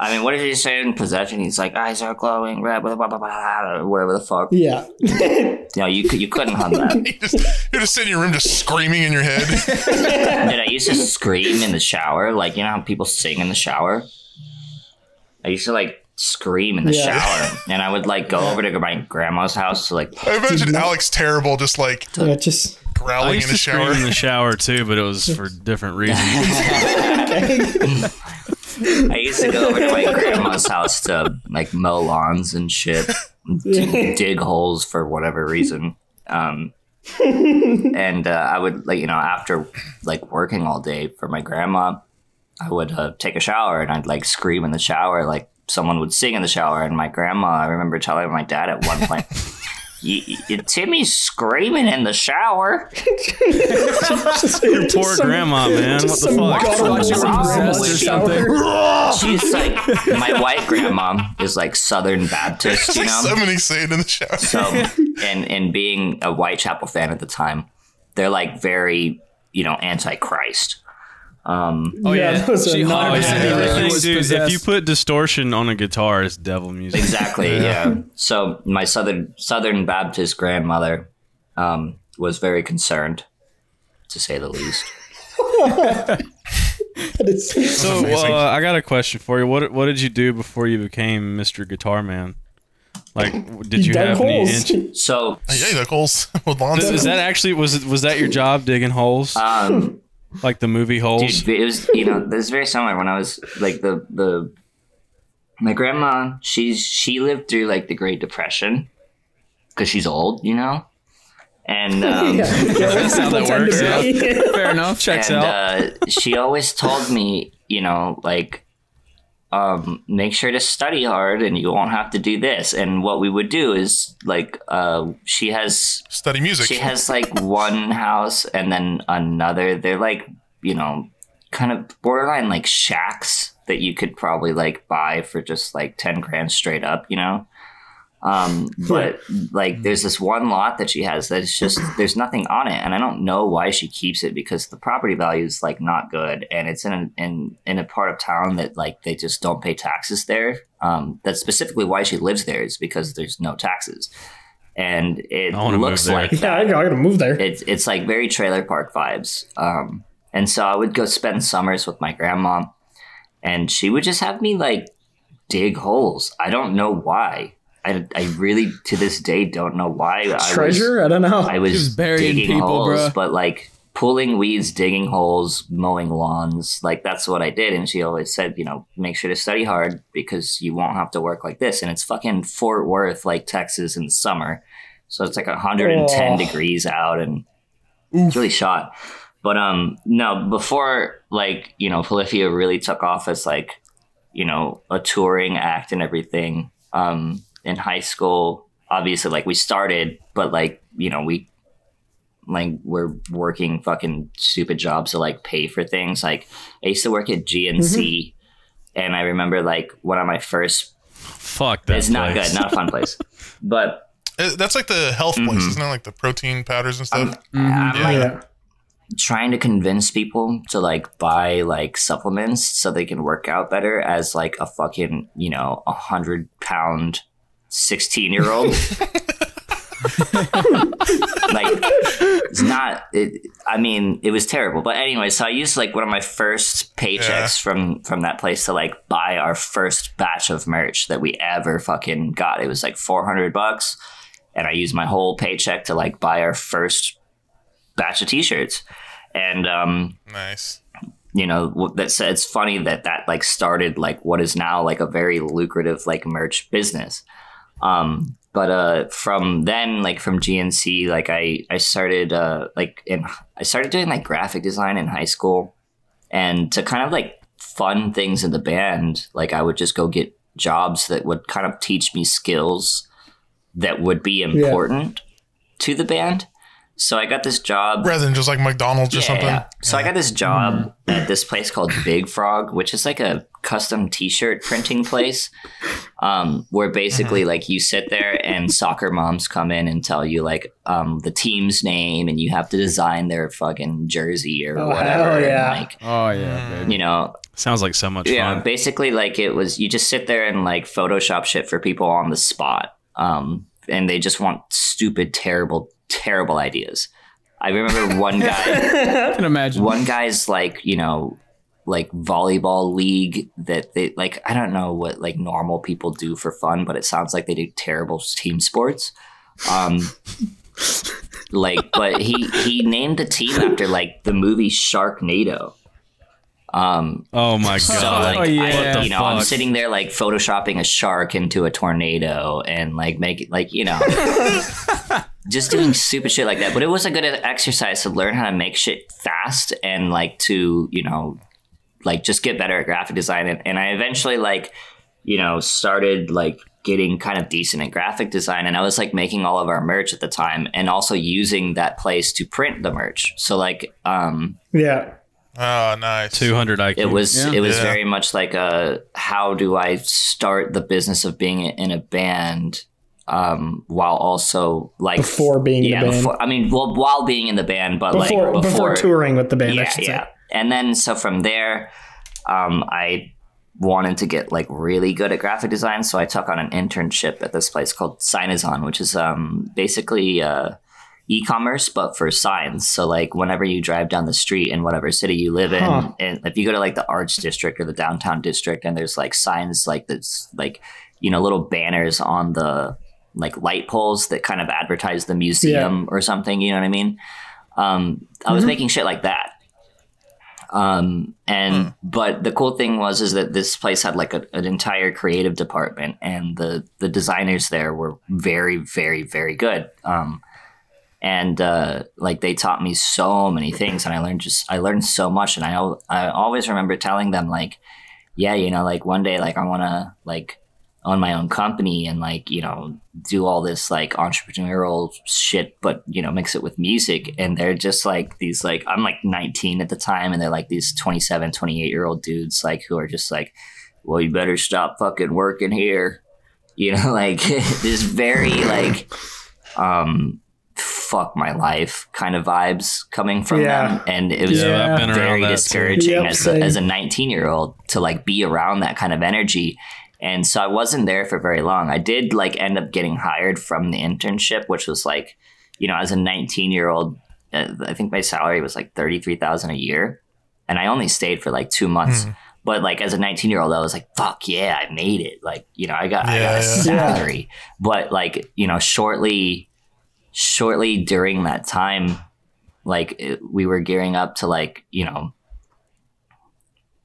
I mean, what did he say in Possession? He's like, eyes are glowing red, blah, blah, blah, blah, whatever the fuck. Yeah. You know, you, you couldn't hum that. You just, you're just sitting in your room just screaming in your head. Dude, I used to scream in the shower. Like, you know how people sing in the shower? I used to like... scream in the yeah. shower, and I would like go over to my grandma's house to like. I imagine Alex Terrible just like yeah, just growling I used in the to shower. Scream in the shower too, but it was for different reasons. I used to go over to my grandma's house to like mow lawns and shit, dig, dig holes for whatever reason. Um, and uh, I would like, you know, after like working all day for my grandma, I would uh, take a shower, and I'd like scream in the shower, like. Someone would sing in the shower, and my grandma, I remember telling my dad at one point, y y Timmy's screaming in the shower. Just, your poor some, grandma, man. What the fuck? Or she's like, my white grandma is like Southern Baptist, you know? Somebody singing in the shower. So, and, and being a Whitechapel fan at the time, they're like very, you know, anti-Christ. Um, oh yeah, yeah. She, oh, yeah. yeah. Dude, if you put distortion on a guitar, it's devil music. Exactly. yeah. yeah. So my Southern Southern Baptist grandmother um, was very concerned, to say the least. So uh, I got a question for you. What What did you do before you became Mister Guitar Man? Like, did you have any in- So I dug holes with Lonzo. Is that actually was was that your job, digging holes? Um, like the movie Holes. Dude, it was, you know, this is very similar. When I was like the the my grandma, she's she lived through like the Great Depression because she's old, you know. And um, yeah. Yeah, that's how that works. Yeah. Fair enough. Checks and, out. Uh, she always told me, you know, like. Um, make sure to study hard and you won't have to do this. And what we would do is like, uh, she has study music. She has like one house and then another. They're like, you know, kind of borderline like shacks that you could probably like buy for just like ten grand straight up, you know? Um, but like there's this one lot that she has that's just, there's nothing on it. And I don't know why she keeps it because the property value is like not good. And it's in a, in, in a part of town that like, they just don't pay taxes there. Um, that's specifically why she lives there is because there's no taxes. And it looks like, yeah, I gotta move there. It's, it's like very Trailer Park vibes. Um, and so I would go spend summers with my grandma and she would just have me like dig holes. I don't know why. I, I really to this day don't know why. Treasure? I, was, I don't know. I was just burying digging people, holes, bro. But like pulling weeds, digging holes, mowing lawns, like that's what I did. And she always said, you know, make sure to study hard because you won't have to work like this. And it's fucking Fort Worth, like Texas, in the summer, so it's like one hundred ten oh. degrees out and it's really shot. But um, no, before like you know, Polyphia really took off as like you know a touring act and everything. Um. In high school, obviously, like we started, but like, you know, we like we're working fucking stupid jobs to like pay for things. Like I used to work at G N C mm-hmm. and I remember like one of my first fuck that it's not place. Good, not a fun place. But that's like the health mm-hmm. place, isn't it? Like the protein powders and stuff. I'm, I'm yeah. like yeah. trying to convince people to like buy like supplements so they can work out better as like a fucking, you know, a hundred pound sixteen year old like it's not it, I mean it was terrible, but anyway, so I used like one of my first paychecks yeah. from from that place to like buy our first batch of merch that we ever fucking got. It was like four hundred bucks and I used my whole paycheck to like buy our first batch of t-shirts. And um nice, you know, that's it's funny that that like started like what is now like a very lucrative like merch business. Um, but, uh, from then, like from G N C, like I, I started, uh, like, in, I started doing like graphic design in high school, and to kind of like fund things in the band, like I would just go get jobs that would kind of teach me skills that would be important yeah. to the band. So I got this job rather than just like McDonald's yeah, or something. Yeah. So yeah. I got this job at this place called Big Frog, which is like a custom t-shirt printing place um, where basically mm-hmm. like you sit there and soccer moms come in and tell you like um, the team's name and you have to design their fucking jersey or oh, whatever. Oh, yeah. And, like, oh, yeah. Baby. You know, sounds like so much yeah, fun. Basically, like it was you just sit there and like Photoshop shit for people on the spot. Um, and they just want stupid, terrible terrible ideas. I remember one guy I can imagine one guy's like, you know, like volleyball league that they like I don't know what like normal people do for fun, but it sounds like they do terrible team sports. Um like but he he named the team after like the movie Sharknado. Um oh my god. So like, oh, yeah. I, you know, fuck? I'm sitting there like photoshopping a shark into a tornado and like make it like, you know, just doing stupid shit like that. But it was a good exercise to learn how to make shit fast and like to, you know, like just get better at graphic design. And, and I eventually like, you know, started like getting kind of decent at graphic design. And I was like making all of our merch at the time and also using that place to print the merch. So like, um, yeah. Oh, nice. two hundred I Q. It was, yeah. it was yeah. very much like a, how do I start the business of being in a band? Um, while also like before being yeah, in the band. Before, I mean, well, while being in the band, but before, like before, before touring with the band, yeah, I should yeah. say. And then so from there, um, I wanted to get like really good at graphic design, so I took on an internship at this place called Signazon, which is um, basically uh, e-commerce but for signs. So like whenever you drive down the street in whatever city you live in, huh. and if you go to like the Arts District or the Downtown District, and there's like signs like this, like you know, little banners on the like light poles that kind of advertise the museum, yeah, or something, you know what I mean? Um, I was mm-hmm. making shit like that. Um, and, mm. but the cool thing was, is that this place had like a, an entire creative department, and the, the designers there were very, very, very good. Um, and, uh, like they taught me so many things, and I learned just, I learned so much. And I, I always remember telling them like, yeah, you know, like one day, like I want to like own my own company and like, you know, do all this like entrepreneurial shit, but, you know, mix it with music. And they're just like these, like, I'm like nineteen at the time, and they're like these twenty-seven, twenty-eight year old dudes, like, who are just like, well, you better stop fucking working here. You know, like this very like, um, fuck my life kind of vibes coming from yeah. them. And it was yeah, very discouraging yep, as, a, as a nineteen year old to like be around that kind of energy. And so I wasn't there for very long. I did like end up getting hired from the internship, which was like, you know, as a nineteen year old, I think my salary was like thirty-three thousand a year. And I only stayed for like two months. Mm. But like as a nineteen year old, I was like, fuck yeah, I made it. Like, you know, I got, yeah, I got a yeah. salary, yeah. but like, you know, shortly, shortly during that time, like it, we were gearing up to like, you know,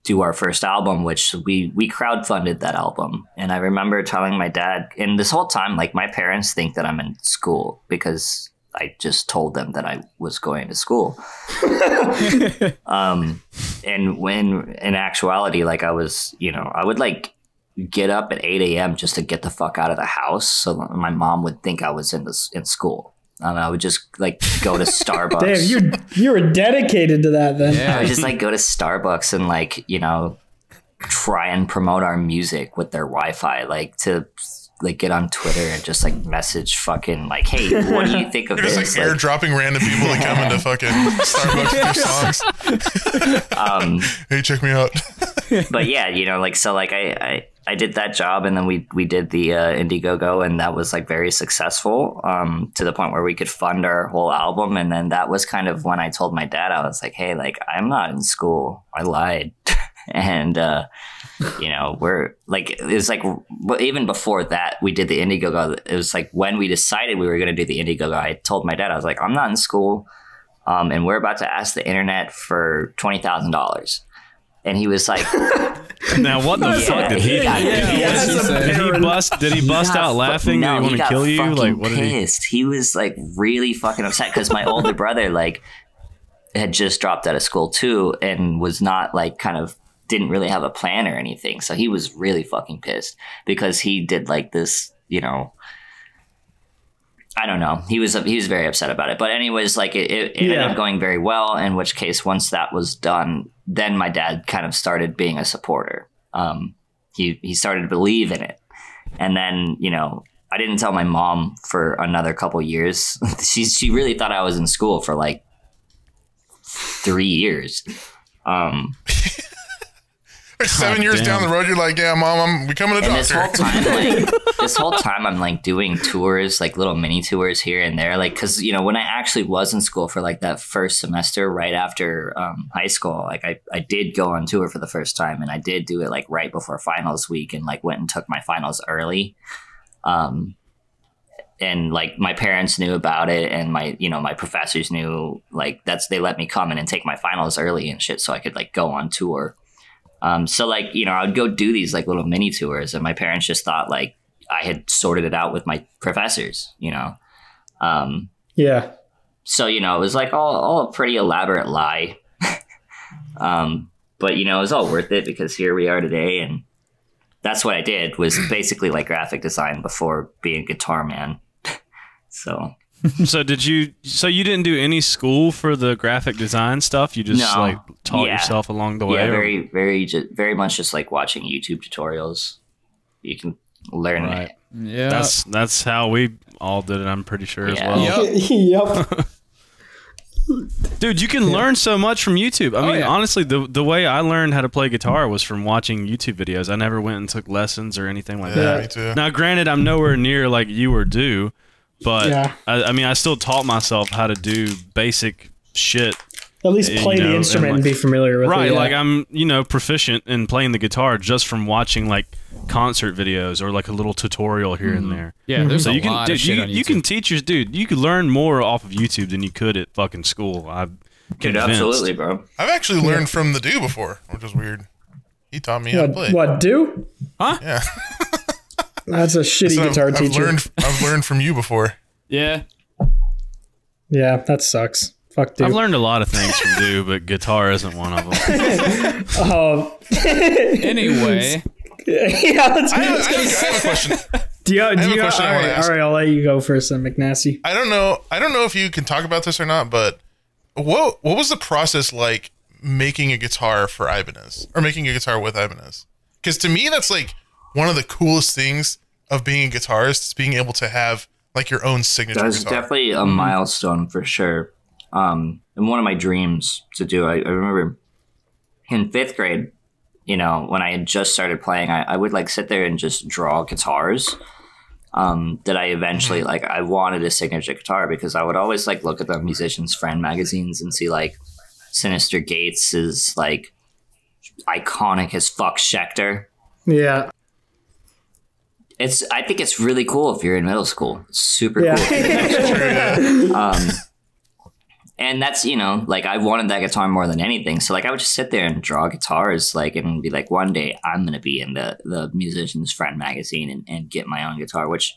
do our first album, which we, we crowdfunded that album. And I remember telling my dad, and this whole time, like my parents think that I'm in school because I just told them that I was going to school. um, and when in actuality, like I was, you know, I would like get up at eight a m just to get the fuck out of the house. So my mom would think I was in this, in school. Um, I would just like go to Starbucks. Damn, you you were dedicated to that then. Yeah. I would just like go to Starbucks and like, you know, try and promote our music with their Wi-Fi, like to like get on Twitter and just like message fucking like, hey, what do you think of You're this? Just like, like airdropping random people that come into fucking Starbucks with songs. Um, hey, check me out. But yeah, you know, like so, like I. I I did that job, and then we we did the uh, Indiegogo, and that was like very successful um, to the point where we could fund our whole album. And then that was kind of when I told my dad, I was like, "Hey, like I'm not in school. I lied." And uh, you know, we're like it was like even before that, we did the Indiegogo. It was like when we decided we were going to do the Indiegogo, I told my dad, I was like, "I'm not in school, um, and we're about to ask the internet for twenty thousand dollars." And he was like, "Now what the yeah, fuck did he? Yeah, yeah, yeah, did, he did he bust? Did he bust he out laughing? No, did he, he want to kill you? Like what? Pissed. Did he? He was like really fucking upset because my older brother like had just dropped out of school too and was not like kind of didn't really have a plan or anything. So he was really fucking pissed because he did like this, you know." I don't know. He was he was very upset about it. But anyways, like it, it ended yeah. up going very well, in which case once that was done, then my dad kind of started being a supporter. Um, he, he started to believe in it. And then, you know, I didn't tell my mom for another couple years. she, she really thought I was in school for like three years. Um Seven oh, years damn. down the road, you're like, yeah, mom, I'm becoming a and doctor. This whole time, like, this whole time, I'm like doing tours, like little mini tours here and there, like because you know when I actually was in school for like that first semester right after um, high school, like I I did go on tour for the first time, and I did do it like right before finals week, and like went and took my finals early, um, and like my parents knew about it, and my you know my professors knew, like that's they let me come in and take my finals early and shit, so I could like go on tour. Um, so like, you know, I would go do these like little mini tours, and my parents just thought like I had sorted it out with my professors, you know? Um, yeah. So, you know, it was like all, all a pretty elaborate lie. um, but, you know, it was all worth it because here we are today. And that's what I did was basically like graphic design before being guitar man. so. So did you, so you didn't do any school for the graphic design stuff? You just no. like taught yeah. yourself along the way? Yeah, very, very, just, very much just like watching YouTube tutorials. You can learn right. it. Yeah. That's, that's how we all did it, I'm pretty sure, yeah. as well. Yep. yep. Dude, you can yeah. learn so much from YouTube. I mean, oh, yeah. honestly, the, the way I learned how to play guitar was from watching YouTube videos. I never went and took lessons or anything like yeah, that. Me too. Now, granted, I'm nowhere near like you or do. But yeah. I, I mean, I still taught myself how to do basic shit At least play you know, the instrument and, like, and be familiar with right, it. Right, yeah. Like I'm, you know, proficient in playing the guitar just from watching like concert videos or like a little tutorial here mm-hmm. and there. Yeah, mm-hmm. there's so a you can, lot dude, of shit you, on YouTube. You can teach your dude. You could learn more off of YouTube than you could at fucking school. I'm dude, absolutely, bro. I've actually learned yeah. from the dude before, which is weird. He taught me what, how to play. What do? Huh? Yeah. That's a shitty so guitar I've, teacher. I've learned, I've learned from you before. Yeah. Yeah, that sucks. Fuck, dude. I've learned a lot of things from dude, but guitar isn't one of them. um, anyway. Yeah, let's I, have, I, have, I have a question. Do you, do I have you, a question all right, I want to ask. All right, I'll let you go first then, McNasty. I don't know. I don't know if you can talk about this or not, but what what was the process like making a guitar for Ibanez? Or making a guitar with Ibanez? Because to me, that's like one of the coolest things of being a guitarist is being able to have like your own signature guitar. That was definitely a milestone for sure. Um, and one of my dreams to do, I, I remember in fifth grade, you know, when I had just started playing, I, I would like sit there and just draw guitars um, that I eventually like, I wanted a signature guitar because I would always like look at the Musician's Friend magazines and see like Sinister Gates is like iconic as fuck Schecter. Yeah. It's, I think it's really cool if you're in middle school. It's super yeah. cool. If you're um, And that's, you know, like I wanted that guitar more than anything. So like I would just sit there and draw guitars like and be like, one day I'm going to be in the, the Musician's Friend magazine and, and get my own guitar, which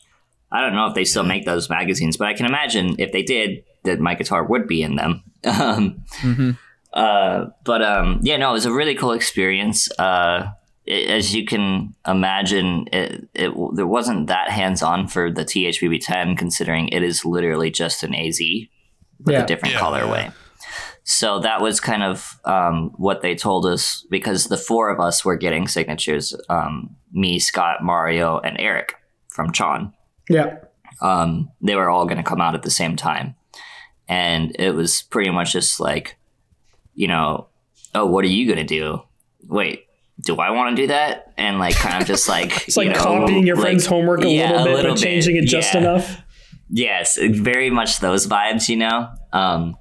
I don't know if they still make those magazines, but I can imagine if they did that my guitar would be in them. um, mm-hmm. uh, but um, yeah, no, it was a really cool experience. Uh, it, as you can imagine, it, it, there wasn't that hands-on for the T H B B ten considering it is literally just an A Z. With yeah. a different yeah, colorway. Yeah. So that was kind of um, what they told us because the four of us were getting signatures. Um, me, Scott, Mario, and Eric from Chon. Yeah. Um, they were all going to come out at the same time. And it was pretty much just like, you know, oh, what are you going to do? Wait, do I want to do that? And like kind of just like, it's like you know, copying your like, friend's homework a yeah, little bit, a little but bit. changing it yeah. just enough. Yes, very much those vibes, you know? Um,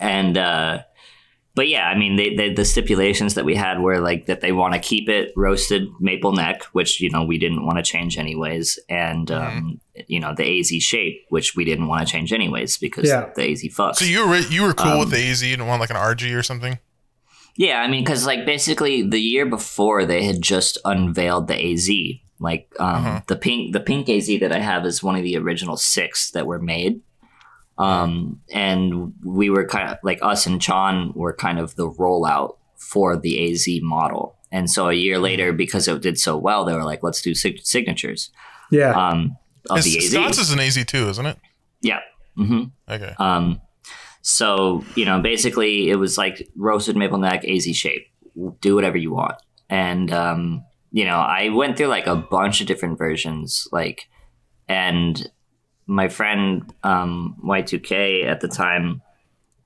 and, uh, but yeah, I mean, they, they, the stipulations that we had were like that they want to keep it roasted maple neck, which, you know, we didn't want to change anyways. And, um, mm. you know, the A Z shape, which we didn't want to change anyways because yeah. the A Z fucks. So you were, you were cool um, with the A Z and want like an R G or something? Yeah, I mean, because like basically the year before they had just unveiled the A Z. Like um, mm-hmm. the pink, the pink A Z that I have is one of the original six that were made, um, and we were kind of like us and Chon were kind of the rollout for the A Z model. And so a year later, because it did so well, they were like, "Let's do sig signatures." Yeah. Um, of it's, the A Z. Scott's is an A Z too, isn't it? Yeah. Mm-hmm. Okay. Um, so you know, basically, it was like roasted maple neck A Z shape. Do whatever you want, and. Um, You know, I went through like a bunch of different versions, like, and my friend um, Y two K at the time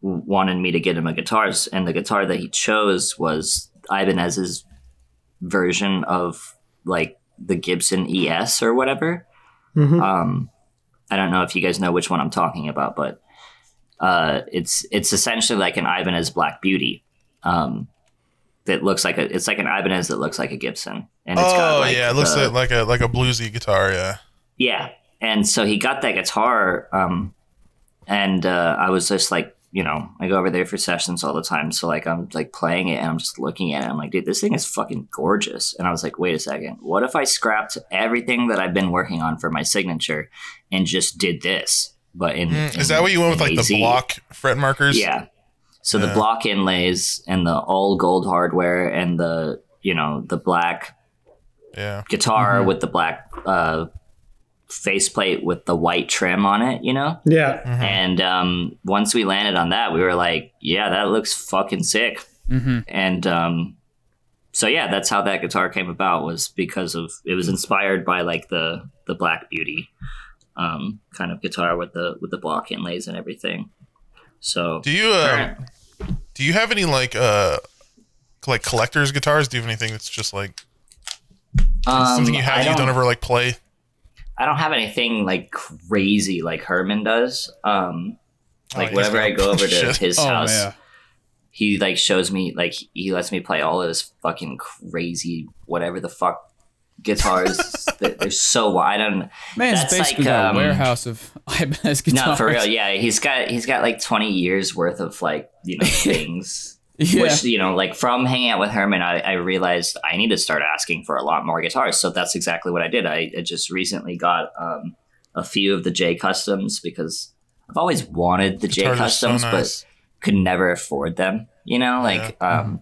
wanted me to get him a guitar, and the guitar that he chose was Ibanez's version of like the Gibson E S or whatever. Mm-hmm. Um, I don't know if you guys know which one I'm talking about, but uh, it's it's essentially like an Ibanez Black Beauty. Um, that looks like a, it's like an Ibanez that looks like a Gibson. And it's oh, got like yeah, it looks the, like, like a like a bluesy guitar, yeah. Yeah, and so he got that guitar, um, and uh, I was just like, you know, I go over there for sessions all the time, so like I'm like playing it and I'm just looking at it, and I'm like, dude, this thing is fucking gorgeous. And I was like, wait a second, what if I scrapped everything that I've been working on for my signature and just did this? But in mm, is in, that what you went with like A Z. The block fret markers? Yeah. So yeah. The block inlays and the all gold hardware and the, you know, the black yeah. guitar mm-hmm. with the black uh, faceplate with the white trim on it, you know? Yeah. Mm-hmm. And um, once we landed on that, we were like, yeah, that looks fucking sick. Mm-hmm. And um, so, yeah, that's how that guitar came about was because of it was inspired by like the, the Black Beauty um, kind of guitar with the with the block inlays and everything. So do you uh, do you have any like uh like collector's guitars? Do you have anything that's just like um, something you have that you don't ever like play? I don't have anything like crazy like Herman does. Um, like oh, whenever I go over to shit. his oh, house, yeah. he like shows me, like he lets me play all of his fucking crazy whatever the fuck guitars. that they're so wide. I don't. Man, that's it's basically like a um, warehouse of Ibanez guitars. No, for real. Yeah, he's got he's got like twenty years worth of like you know things. Yeah. Which you know, like from hanging out with Herman, I, I realized I need to start asking for a lot more guitars. So that's exactly what I did. I, I just recently got um, a few of the J Customs because I've always wanted the J Customs, so nice. But could never afford them. You know, like yeah. um, mm-hmm.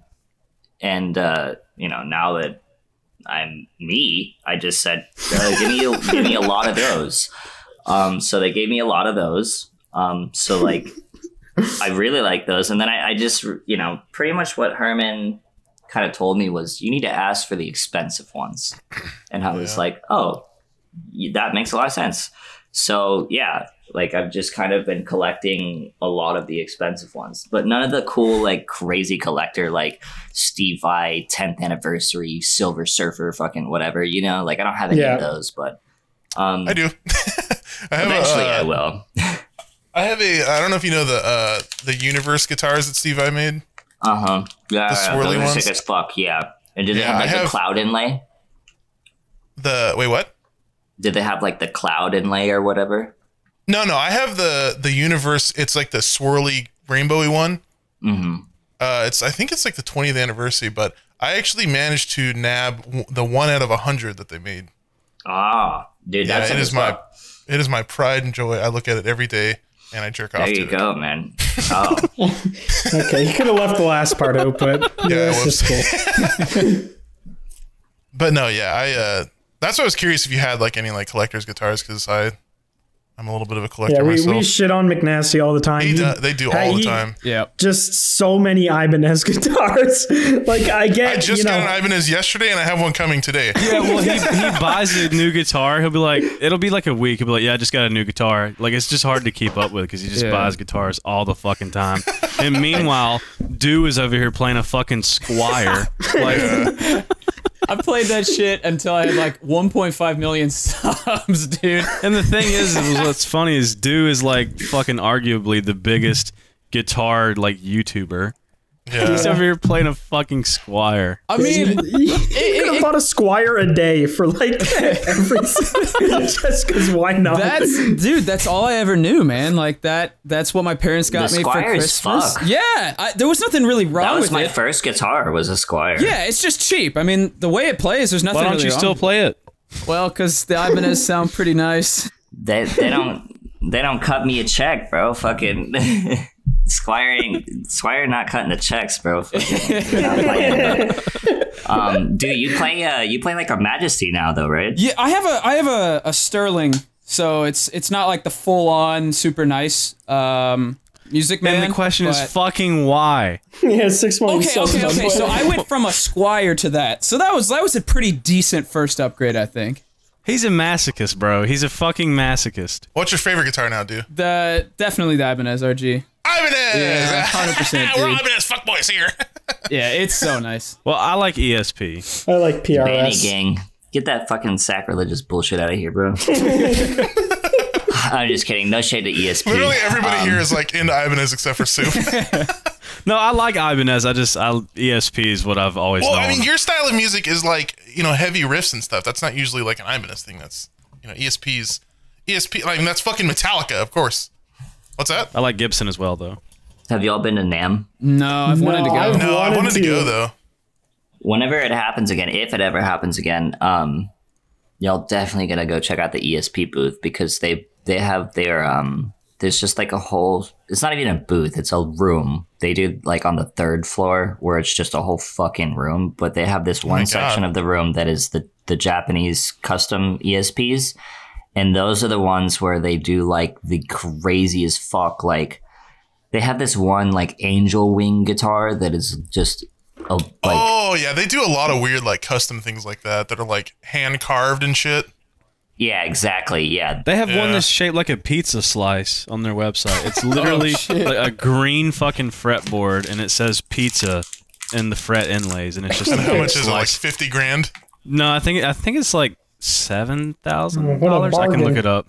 and uh, you know now that. I'm me. I just said, uh, give me, a, give me a lot of those. Um, so they gave me a lot of those. Um, so like, I really like those. And then I, I just, you know, pretty much what Herman kind of told me was, you need to ask for the expensive ones. And I yeah. was like, oh, that makes a lot of sense. So yeah, like I've just kind of been collecting a lot of the expensive ones, but none of the cool, like crazy collector, like Steve Vai tenth anniversary, Silver Surfer, fucking whatever, you know, like I don't have any yeah. of those, but um, I do. I have eventually a, uh, I will. I have a, I don't know if you know the, uh, the universe guitars that Steve Vai made. Uh-huh. Yeah. The swirly ones. Sick as fuck. Yeah. And did yeah, they have like I have the cloud inlay? The, wait, what? Did they have like the cloud inlay or whatever? No, no, I have the the universe. It's like the swirly, rainbowy one. Mm-hmm. Uh, it's I think it's like the twentieth anniversary, but I actually managed to nab w the one out of a hundred that they made. Ah, dude, yeah, that's it is my it is my pride and joy. I look at it every day and I jerk there off. There you to go, it. Man. Oh, okay. You could have left the last part out, but yeah, it's just cool. But no, yeah, I. Uh, that's why I was curious if you had like any like collector's guitars because I. I'm a little bit of a collector yeah, we, myself. We shit on McNasty all the time. He he, does, they do all he, the time. Yeah, just so many Ibanez guitars. Like I get, I just you know, got an Ibanez yesterday, and I have one coming today. Yeah, well, he, he buys a new guitar. He'll be like, it'll be like a week. He'll be like, yeah, I just got a new guitar. Like it's just hard to keep up with because he just yeah. buys guitars all the fucking time. And meanwhile, Dew is over here playing a fucking Squier. Like. Yeah. I played that shit until I had like one point five million subs, dude. And the thing is, is what's funny is Dew is like fucking arguably the biggest guitar like YouTuber. Yeah. He's over here playing a fucking Squier. I mean, you could have bought a Squier a day for like every just because why not? That's dude. That's all I ever knew, man. Like that. That's what my parents got the me Squier for Christmas. Fuck. Yeah, I, there was nothing really wrong. That was with my it. first guitar. Was a Squier. Yeah, it's just cheap. I mean, the way it plays, there's nothing. Why don't really you wrong. still play it? Well, because the Ibanez sound pretty nice. They they don't they don't cut me a check, bro. Fucking. Squiring, Squier not cutting the checks, bro. um, dude, you play, uh, you play like a Majesty now, though, right? Yeah, I have a, I have a, a Sterling, so it's, it's not like the full on super nice um, Music Man. And the question but... is fucking why? Yeah, six months. Okay, okay, okay. So I went from a Squier to that. So that was, that was a pretty decent first upgrade, I think. He's a masochist, bro. He's a fucking masochist. What's your favorite guitar now, dude? The definitely the Ibanez R G. Ibanez! Yeah, one hundred percent. We're Ibanez fuckboys here. Yeah, it's so nice. Well, I like E S P. I like P R S. Banny gang. Get that fucking sacrilegious bullshit out of here, bro. I'm just kidding. No shade to E S P. Literally everybody um, here is like into Ibanez except for Sue. No, I like Ibanez. I just, I, E S P is what I've always well, known. Well, I mean, your style of music is like, you know, heavy riffs and stuff. That's not usually like an Ibanez thing. That's, you know, E S P's, E S P, I mean, that's fucking Metallica, of course. What's that? I like Gibson as well, though. Have y'all been to NAMM? No, I've no, wanted to go. I've no, wanted I wanted to. to go, though. Whenever it happens again, if it ever happens again, um, y'all definitely gonna go check out the E S P booth because they, they have their, um, there's just like a whole, it's not even a booth, it's a room. They do like on the third floor where it's just a whole fucking room, but they have this one oh section God. of the room that is the, the Japanese custom E S Ps. And those are the ones where they do like the craziest fuck. Like they have this one like angel wing guitar that is just a. Like, oh yeah, they do a lot of weird like custom things like that that are like hand carved and shit. Yeah, exactly. Yeah, they have yeah. one that's shaped like a pizza slice on their website. It's literally oh, like a green fucking fretboard, and it says pizza in the fret inlays, and it's just. And how much is it? Like fifty grand? No, I think I think it's like. seven thousand dollars? I can look it up.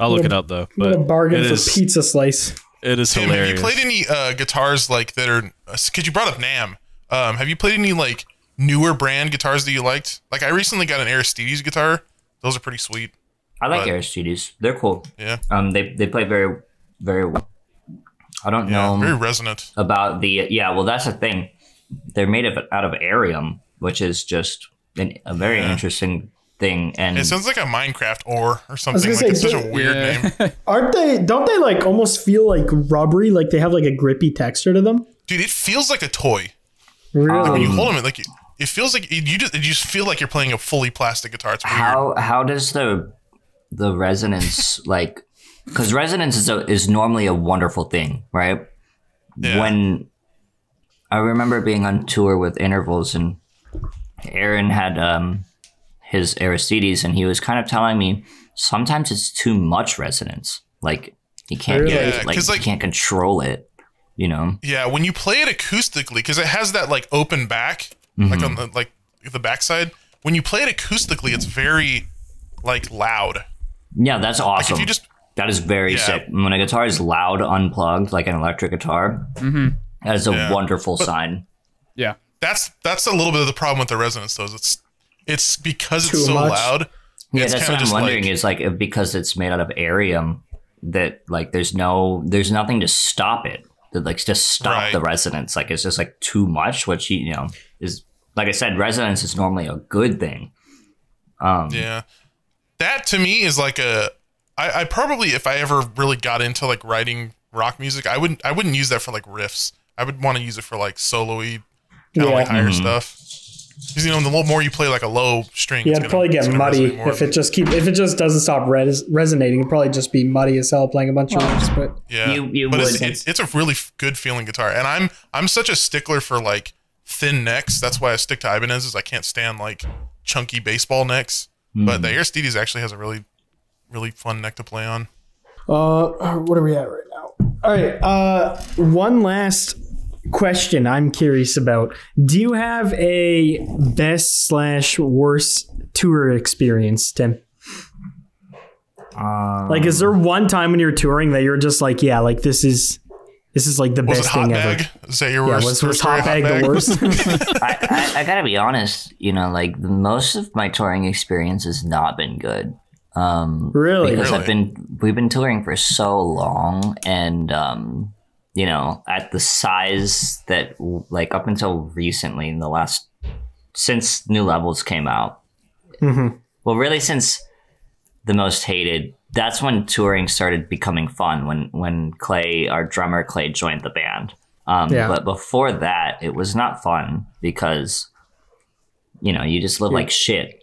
I'll what look a, it up though. But what a bargain it for is, pizza slice. It is Tim, hilarious. Have you played any uh, guitars like that are? Because you brought up NAMM. Um, have you played any like newer brand guitars that you liked? Like I recently got an Aristides guitar. Those are pretty sweet. I like but, Aristides. They're cool. Yeah. Um. They they play very very well. I don't yeah, know. Very resonant. About the yeah. Well, that's the thing. They're made of out of Arium, which is just an, a very yeah. interesting thing. And it sounds like a Minecraft ore or something. Like say, it's such a weird yeah. name. Aren't they? Don't they like almost feel like rubbery? Like they have like a grippy texture to them. Dude, it feels like a toy. Really? Like when you hold them, like it, it feels like it, you just you just feel like you're playing a fully plastic guitar. It's weird. How how does the the resonance like? Because resonance is a, is normally a wonderful thing, right? Yeah. When I remember being on tour with Intervals, and Aaron had um, his Aristides, and he was kind of telling me sometimes it's too much resonance. Like he can't really? get, yeah, like, like he can't control it, you know? Yeah, when you play it acoustically, because it has that like open back, mm-hmm. like on the, like the backside. When you play it acoustically, it's very like loud. Yeah, that's awesome. Like, if you just That is very yeah. sick. When a guitar is loud, unplugged, like an electric guitar, mm-hmm. that is a yeah. wonderful but sign. Yeah, that's that's a little bit of the problem with the resonance, though. It's it's because it's Too so much. loud. Yeah, it's that's what I'm wondering. Like, is like because it's made out of Arium, that like there's no there's nothing to stop it. That like just stop right. the resonance. Like it's just like too much. Which you know is like I said, resonance is normally a good thing. Um, yeah, that to me is like a. I, I probably, if I ever really got into like writing rock music, I wouldn't. I wouldn't use that for like riffs. I would want to use it for like solo-y, yeah. like higher mm-hmm. stuff. Because you know, the more you play like a low string, yeah, it's it'd gonna, probably get muddy if it just keep if it just doesn't stop res resonating. It'd probably just be muddy as hell playing a bunch of riffs. But yeah, you, you but it's, it's, it's a really good feeling guitar, and I'm I'm such a stickler for like thin necks. That's why I stick to Ibanez's. I can't stand like chunky baseball necks. Mm-hmm. But the Aristides actually has a really really fun neck to play on. Uh, what are we at right now? All right. Uh, one last question I'm curious about. Do you have a best slash worst tour experience, Tim? Um, like, is there one time when you're touring that you're just like, yeah, like this is, this is like the was best it hot thing bag? ever? Is that your worst? Yeah, was, was hot, bag hot bag the worst? I, I, I gotta be honest. You know, like most of my touring experience has not been good. Um, really? Because really? I've been, we've been touring for so long and, um, you know, at the size that like up until recently in the last, since New Levels came out, mm-hmm. well, really since The Most Hated, that's when touring started becoming fun when, when Clay, our drummer Clay joined the band. Um, yeah. But before that, it was not fun because, you know, you just live yeah. like shit.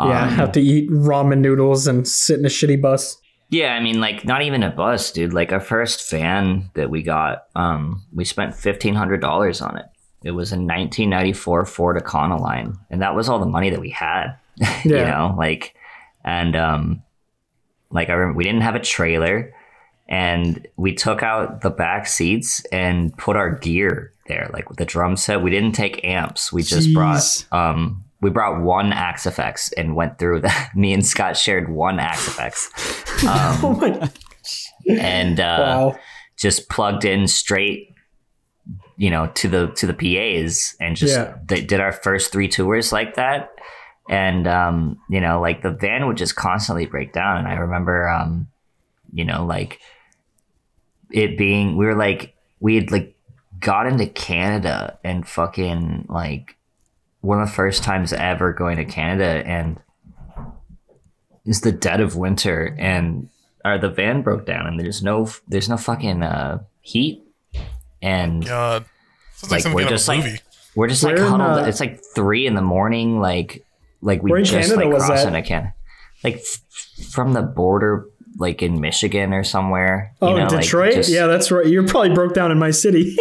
Yeah, um, have to eat ramen noodles and sit in a shitty bus. Yeah, I mean, like, not even a bus, dude. Like, our first van that we got, um, we spent fifteen hundred dollars on it. It was a nineteen ninety-four Ford Econoline, and that was all the money that we had, yeah. you know? Like, and, um, like, I remember we didn't have a trailer, and we took out the back seats and put our gear there, like, with the drum set. We didn't take amps. We just Jeez. brought... um. We brought one Axe F X and went through that. Me and Scott shared one Axe F X. Um, oh my gosh. And uh, wow. just plugged in straight, you know, to the to the P As and just yeah. they did our first three tours like that. And, um, you know, like the van would just constantly break down. And I remember, um, you know, like it being, we were like, we had like got into Canada and fucking like, one of the first times ever going to Canada, and it's the dead of winter, and or the van broke down, and there's no there's no fucking uh, heat, and God. Like, like we're just like movie. we're just we're like huddled. A, it's like three in the morning, like like we just Canada, like crossing a can, like from the border, like in Michigan or somewhere. Oh, you know, Detroit, like just, yeah, that's right. You probably broke down in my city.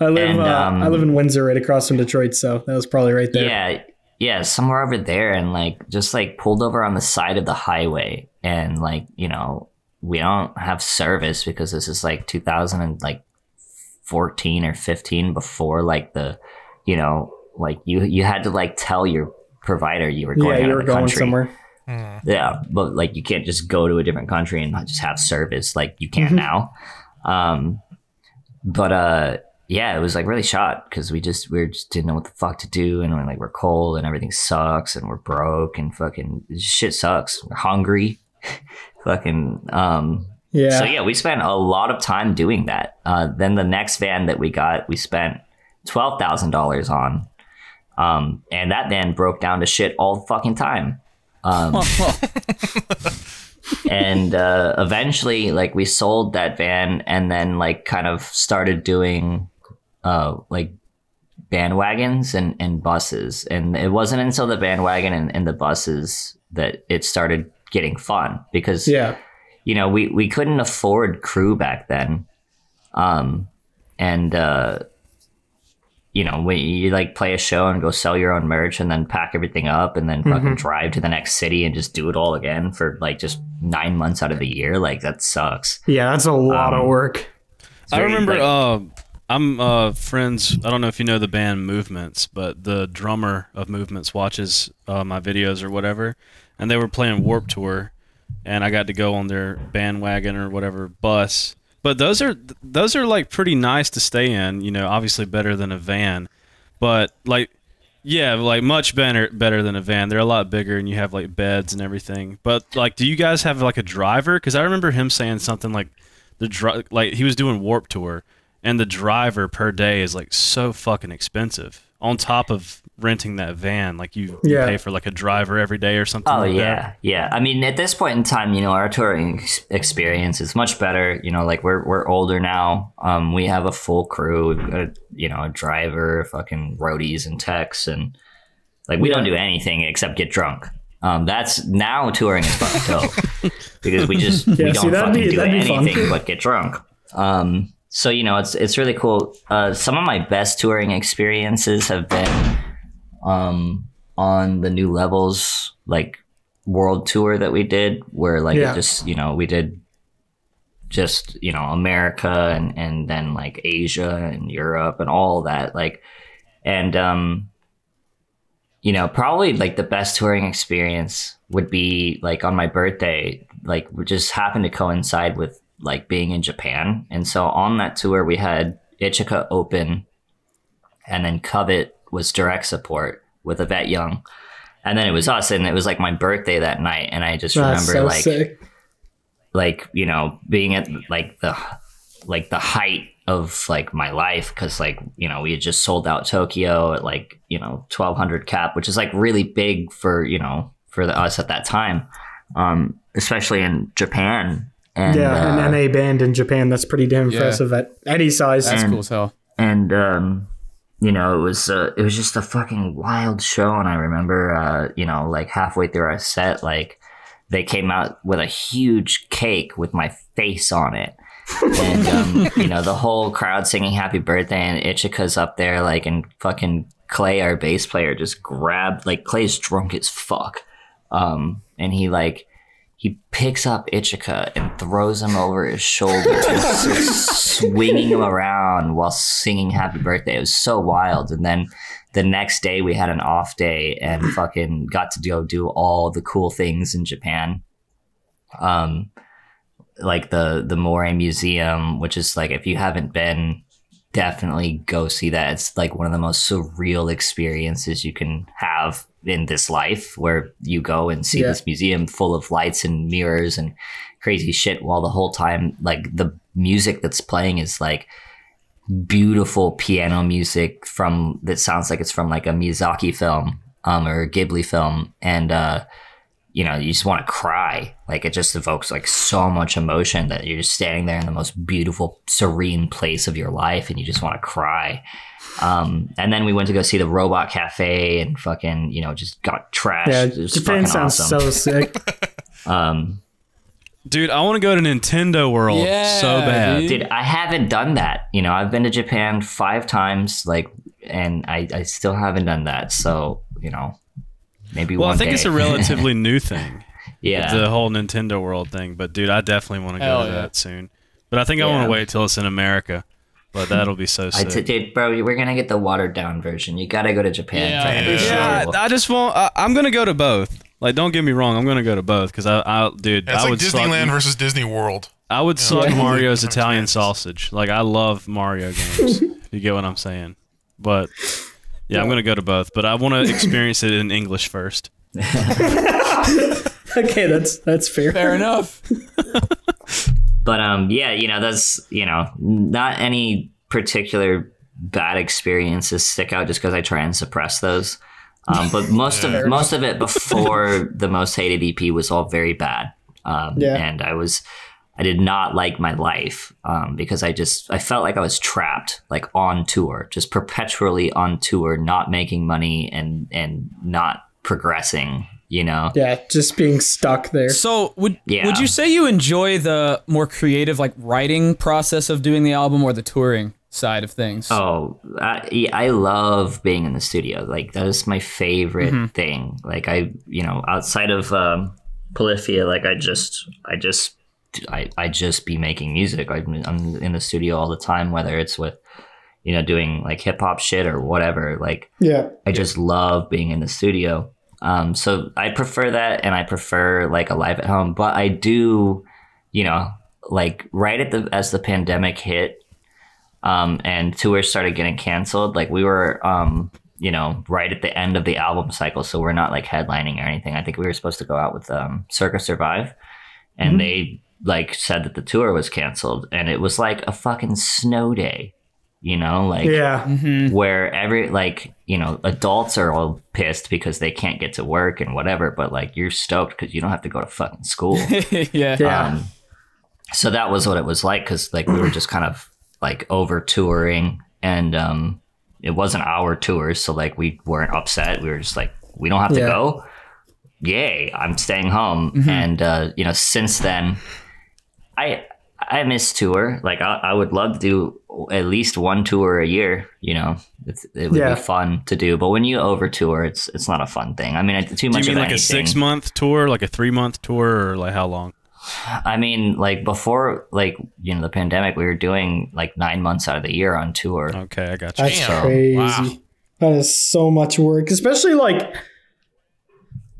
I live and, um, uh, I live in Windsor, right across from Detroit, so that was probably right there. Yeah, yeah, somewhere over there, and like just like pulled over on the side of the highway, and like you know we don't have service because this is like two thousand fourteen or fifteen, before like the you know like you you had to like tell your provider you were going yeah, out you were of the going country. somewhere. Mm. Yeah, but like you can't just go to a different country and not just have service like you can mm-hmm. now. Um, but uh, yeah, it was like really shot because we just we just didn't know what the fuck to do, and we're like we're cold and everything sucks and we're broke and fucking shit sucks. We're hungry, fucking. Um, yeah. So yeah, we spent a lot of time doing that. Uh, then the next van that we got, we spent twelve thousand dollars on. Um, and that van broke down to shit all the fucking time. Um, and uh, eventually, like, we sold that van and then, like, kind of started doing, uh, like, bandwagons and, and buses. And it wasn't until the bandwagon and, and the buses that it started getting fun because, yeah. you know, we, we couldn't afford crew back then. Um, and, uh, you know, when you like play a show and go sell your own merch and then pack everything up and then fucking mm-hmm. drive to the next city and just do it all again for like just nine months out of the year. Like that sucks. Yeah, that's a lot um, of work. I very, remember like, uh, I'm uh, friends. I don't know if you know the band Movements, but the drummer of Movements watches uh, my videos or whatever. And they were playing Warped Tour and I got to go on their bandwagon or whatever bus. But those are those are like pretty nice to stay in, you know, obviously better than a van, but like, yeah, like much better better than a van. They're a lot bigger and you have like beds and everything. But like, do you guys have like a driver? Because I remember him saying something like the dri like he was doing Warped Tour and the driver per day is like so fucking expensive on top of renting that van. Like you, yeah. you pay for like a driver every day or something. Oh like yeah. That. Yeah. I mean, at this point in time, you know, our touring ex experience is much better. You know, like we're, we're older now. Um, we have a full crew, we've got a, you know, a driver, fucking roadies and techs. And like, we yeah. don't do anything except get drunk. Um, that's now touring is fucked up because we just, yeah, we don't see, fucking be, do anything but get drunk. Um, So, you know, it's it's really cool. Uh, some of my best touring experiences have been um, on the New Levels, like, world tour that we did where, like, yeah. it just, you know, we did just, you know, America and, and then, like, Asia and Europe and all that. Like, and, um, you know, probably, like, the best touring experience would be, like, on my birthday, like, we just happened to coincide with, like being in Japan. And so on that tour, we had Ichika open and then Covet was direct support with Yvette Young. And then it was us and it was like my birthday that night. And I just That's remember so like, sick. like, you know, being at like the, like the height of like my life. Cause like, you know, we had just sold out Tokyo at like, you know, twelve hundred cap, which is like really big for, you know, for the, us at that time, um, especially in Japan. And, yeah, uh, an N A band in Japan, that's pretty damn impressive yeah. at any size. That's and, cool as hell. And, um, you know, it was uh, it was just a fucking wild show. And I remember, uh, you know, like halfway through our set, like they came out with a huge cake with my face on it. And, um, you know, the whole crowd singing happy birthday and Ichika's up there like and fucking Clay, our bass player, just grabbed like Clay's drunk as fuck. Um, and he like. He picks up Ichika and throws him over his shoulder, swinging him around while singing happy birthday. It was so wild. And then the next day we had an off day and fucking got to go do all the cool things in Japan. Um, like the, the Morei Museum, which is like, if you haven't been, definitely go see that. It's like one of the most surreal experiences you can have in this life where you go and see yeah. this museum full of lights and mirrors and crazy shit while the whole time like the music that's playing is like beautiful piano music from that sounds like it's from like a Miyazaki film um or a Ghibli film, and uh you know, you just want to cry. Like it just evokes like so much emotion that you're just standing there in the most beautiful, serene place of your life and you just want to cry. Um, and then we went to go see the Robot Cafe and fucking, you know, just got trashed. Yeah, it was Japan sounds awesome. So sick. um, Dude, I want to go to Nintendo World yeah, so bad. Dude. dude, I haven't done that. You know, I've been to Japan five times, like, and I, I still haven't done that. So, you know. Maybe well, one I think day. It's a relatively new thing. Yeah. The whole Nintendo World thing. But, dude, I definitely want to go Hell to yeah. that soon. But I think yeah. I want to wait till it's in America. But that'll be so sick. I dude, bro, we're going to get the watered-down version. You got to go to Japan. Yeah, for yeah. yeah I just want... I, I'm going to go to both. Like, don't get me wrong. I'm going to go to both. Because, I, I, dude, yeah, I like would... It's like Disneyland suck. versus Disney World. I would suck Mario's Italian sausage. Like, I love Mario games. If you get what I'm saying. But yeah, yeah, I'm gonna go to both. But I want to experience it in English first. Okay, that's that's fair. Fair enough. But um, yeah, you know, that's you know, not any particular bad experiences stick out just because I try and suppress those. Um, but most yeah. of most of it before the Most Hated E P was all very bad. Um, yeah. And I was, I did not like my life um, because I just, I felt like I was trapped, like on tour, just perpetually on tour, not making money and and not progressing. You know, yeah, just being stuck there. So would yeah. would you say you enjoy the more creative, like writing process of doing the album, or the touring side of things? Oh, I, I love being in the studio. Like, that is my favorite mm-hmm. thing. Like, I, you know, outside of um, Polyphia, like I just, I just, I, I just be making music. I'm, I'm in the studio all the time, whether it's with, you know, doing like hip hop shit or whatever. Like, yeah, I just love being in the studio. Um, so I prefer that, and I prefer like a live at home, but I do, you know, like right at the, as the pandemic hit, um, and tours started getting canceled, like we were, um, you know, right at the end of the album cycle. So we're not like headlining or anything. I think we were supposed to go out with, um, Circa Survive, and mm-hmm. they like said that the tour was canceled, and it was like a fucking snow day. You know, like yeah. mm-hmm. where every like, you know, adults are all pissed because they can't get to work and whatever. But like, you're stoked because you don't have to go to fucking school. yeah. yeah. Um, so that was what it was like, because like we were just kind of like over touring, and um, it wasn't our tour. So like we weren't upset. We were just like, we don't have yeah. to go. Yay. I'm staying home. Mm-hmm. And, uh, you know, since then, I I miss tour. Like I, I would love to do at least one tour a year, you know. It's, it would yeah. be fun to do, but when you over tour, it's it's not a fun thing. I mean, I, too much. Do you mean of like anything. A six month tour, like a three month tour, or like how long? I mean, like before, like you know, the pandemic, we were doing like nine months out of the year on tour. Okay, I got you. That's so, crazy. Wow. That is so much work, especially like.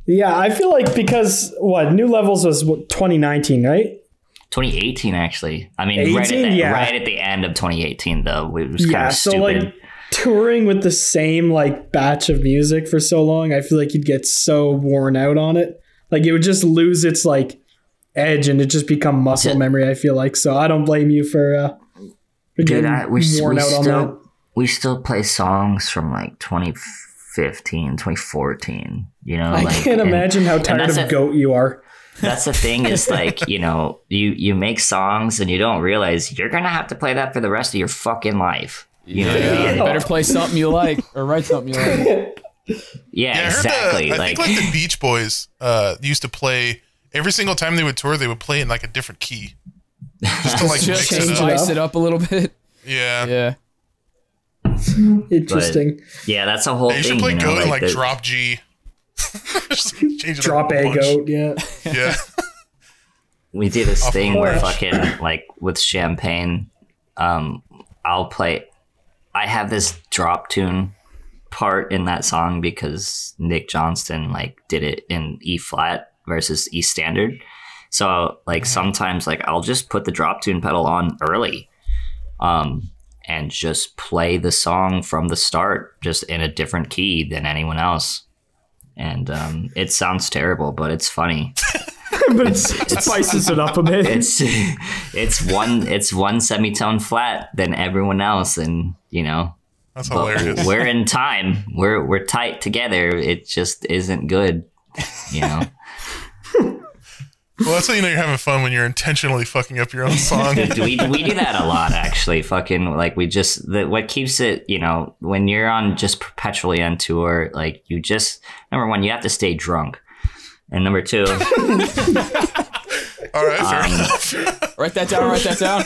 Yeah, I feel like because what New Levels was what, twenty nineteen, right? twenty eighteen, actually. I mean, eighteen, right, at the, yeah. right at the end of twenty eighteen, though. It was kind yeah, of stupid. So, like, touring with the same, like, batch of music for so long, I feel like you'd get so worn out on it. Like, it would just lose its, like, edge, and it'd just become muscle Dude. memory, I feel like. So, I don't blame you for, uh, for getting Dude, I, we, worn we out still, on that. We still play songs from, like, twenty fifteen, twenty fourteen, you know? I like, can't and, imagine how tired of a, goat you are. That's the thing is like, you know, you, you make songs and you don't realize you're going to have to play that for the rest of your fucking life. You know yeah. what I mean? You better play something you like or write something you like. Yeah, yeah, exactly. I, the, I like, think like the Beach Boys uh, used to play every single time they would tour, they would play in like a different key. Just to like just mix it up. Ice it up a little bit. Yeah. Yeah. Interesting. But, yeah, that's a whole they thing. They should play you know, Go and like, like drop G. Drop a goat, yeah. Yeah. We do this thing where fucking like with champagne, um, I'll play. I have this drop tune part in that song because Nick Johnston like did it in E flat versus E standard. So like sometimes like I'll just put the drop tune pedal on early, um, and just play the song from the start, just in a different key than anyone else. And um, it sounds terrible, but it's funny. But it's, it's, it spices it up a bit. It's it's one it's one semitone flat than everyone else, and you know, that's hilarious. We're in time. We're we're tight together. It just isn't good, you know. Well, that's how you know you're having fun, when you're intentionally fucking up your own song. we we do that a lot, actually. Fucking like we just the, what keeps it, you know, when you're on just perpetually on tour, like you just number one, you have to stay drunk, and number two, all right, um, fair enough. write that down. Write that down.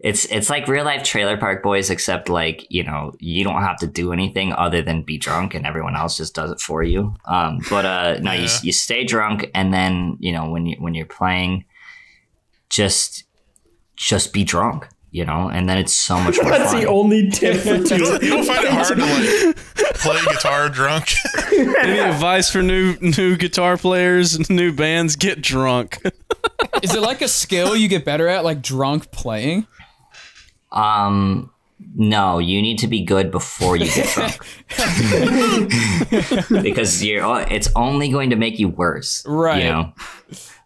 It's it's like real life Trailer Park Boys, except like, you know, you don't have to do anything other than be drunk, and everyone else just does it for you. Um, but uh, no, yeah. you you stay drunk, and then you know when you when you're playing, just just be drunk, you know, and then it's so much more That's fun. The only tip. For you, don't, you don't find it hard to like play guitar drunk. Any advice for new new guitar players, new bands? Get drunk. Is it like a skill you get better at, like drunk playing? Um, no, you need to be good before you get drunk. Because you're, it's only going to make you worse. Right. You know?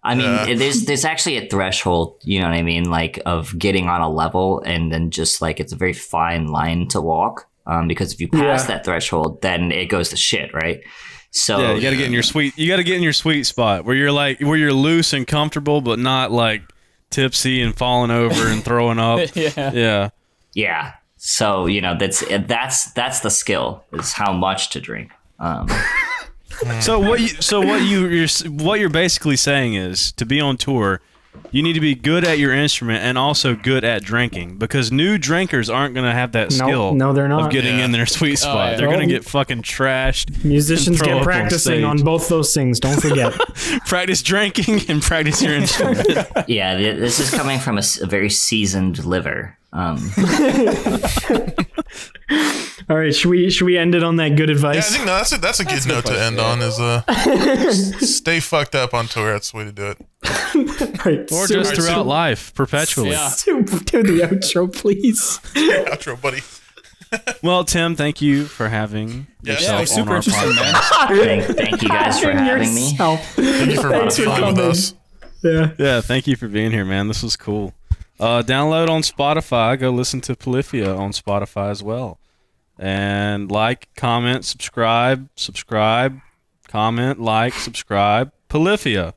I mean, uh. there's there's actually a threshold, you know what I mean, like of getting on a level, and then just like it's a very fine line to walk. Um, because if you pass yeah. that threshold, then it goes to shit, right? So yeah, you got to get in your sweet. You got to get in your sweet spot where you're like where you're loose and comfortable, but not like tipsy and falling over and throwing up. yeah, yeah, yeah. So you know that's that's that's the skill, is how much to drink. Um, so what? You, so what you you're, what you're basically saying is, to be on tour, you need to be good at your instrument and also good at drinking, because new drinkers aren't going to have that skill. No, no they're not. Of getting yeah. in their sweet spot. Oh, yeah. They're well, going to get fucking trashed. Musicians get practicing on, on both those things. Don't forget. Practice drinking and practice your instrument. Yeah, this is coming from a, a very seasoned liver. Um. All right, should we should we end it on that good advice? Yeah, I think no, that's a, that's a that's good note to end yeah. on. Is uh, stay fucked up on tour. That's the way to do it. Right, or just throughout right, life, perpetually. Yeah. Do the outro, please. Outro, buddy. Well, Tim, thank you for having yeah, yourself yeah, super on our podcast. thank, thank you guys for having yourself. me. Thank you for having fun with us. Yeah, yeah. Thank you for being here, man. This was cool. Uh, download on Spotify. Go listen to Polyphia on Spotify as well. And like, comment, subscribe, subscribe, comment, like, subscribe. Polyphia.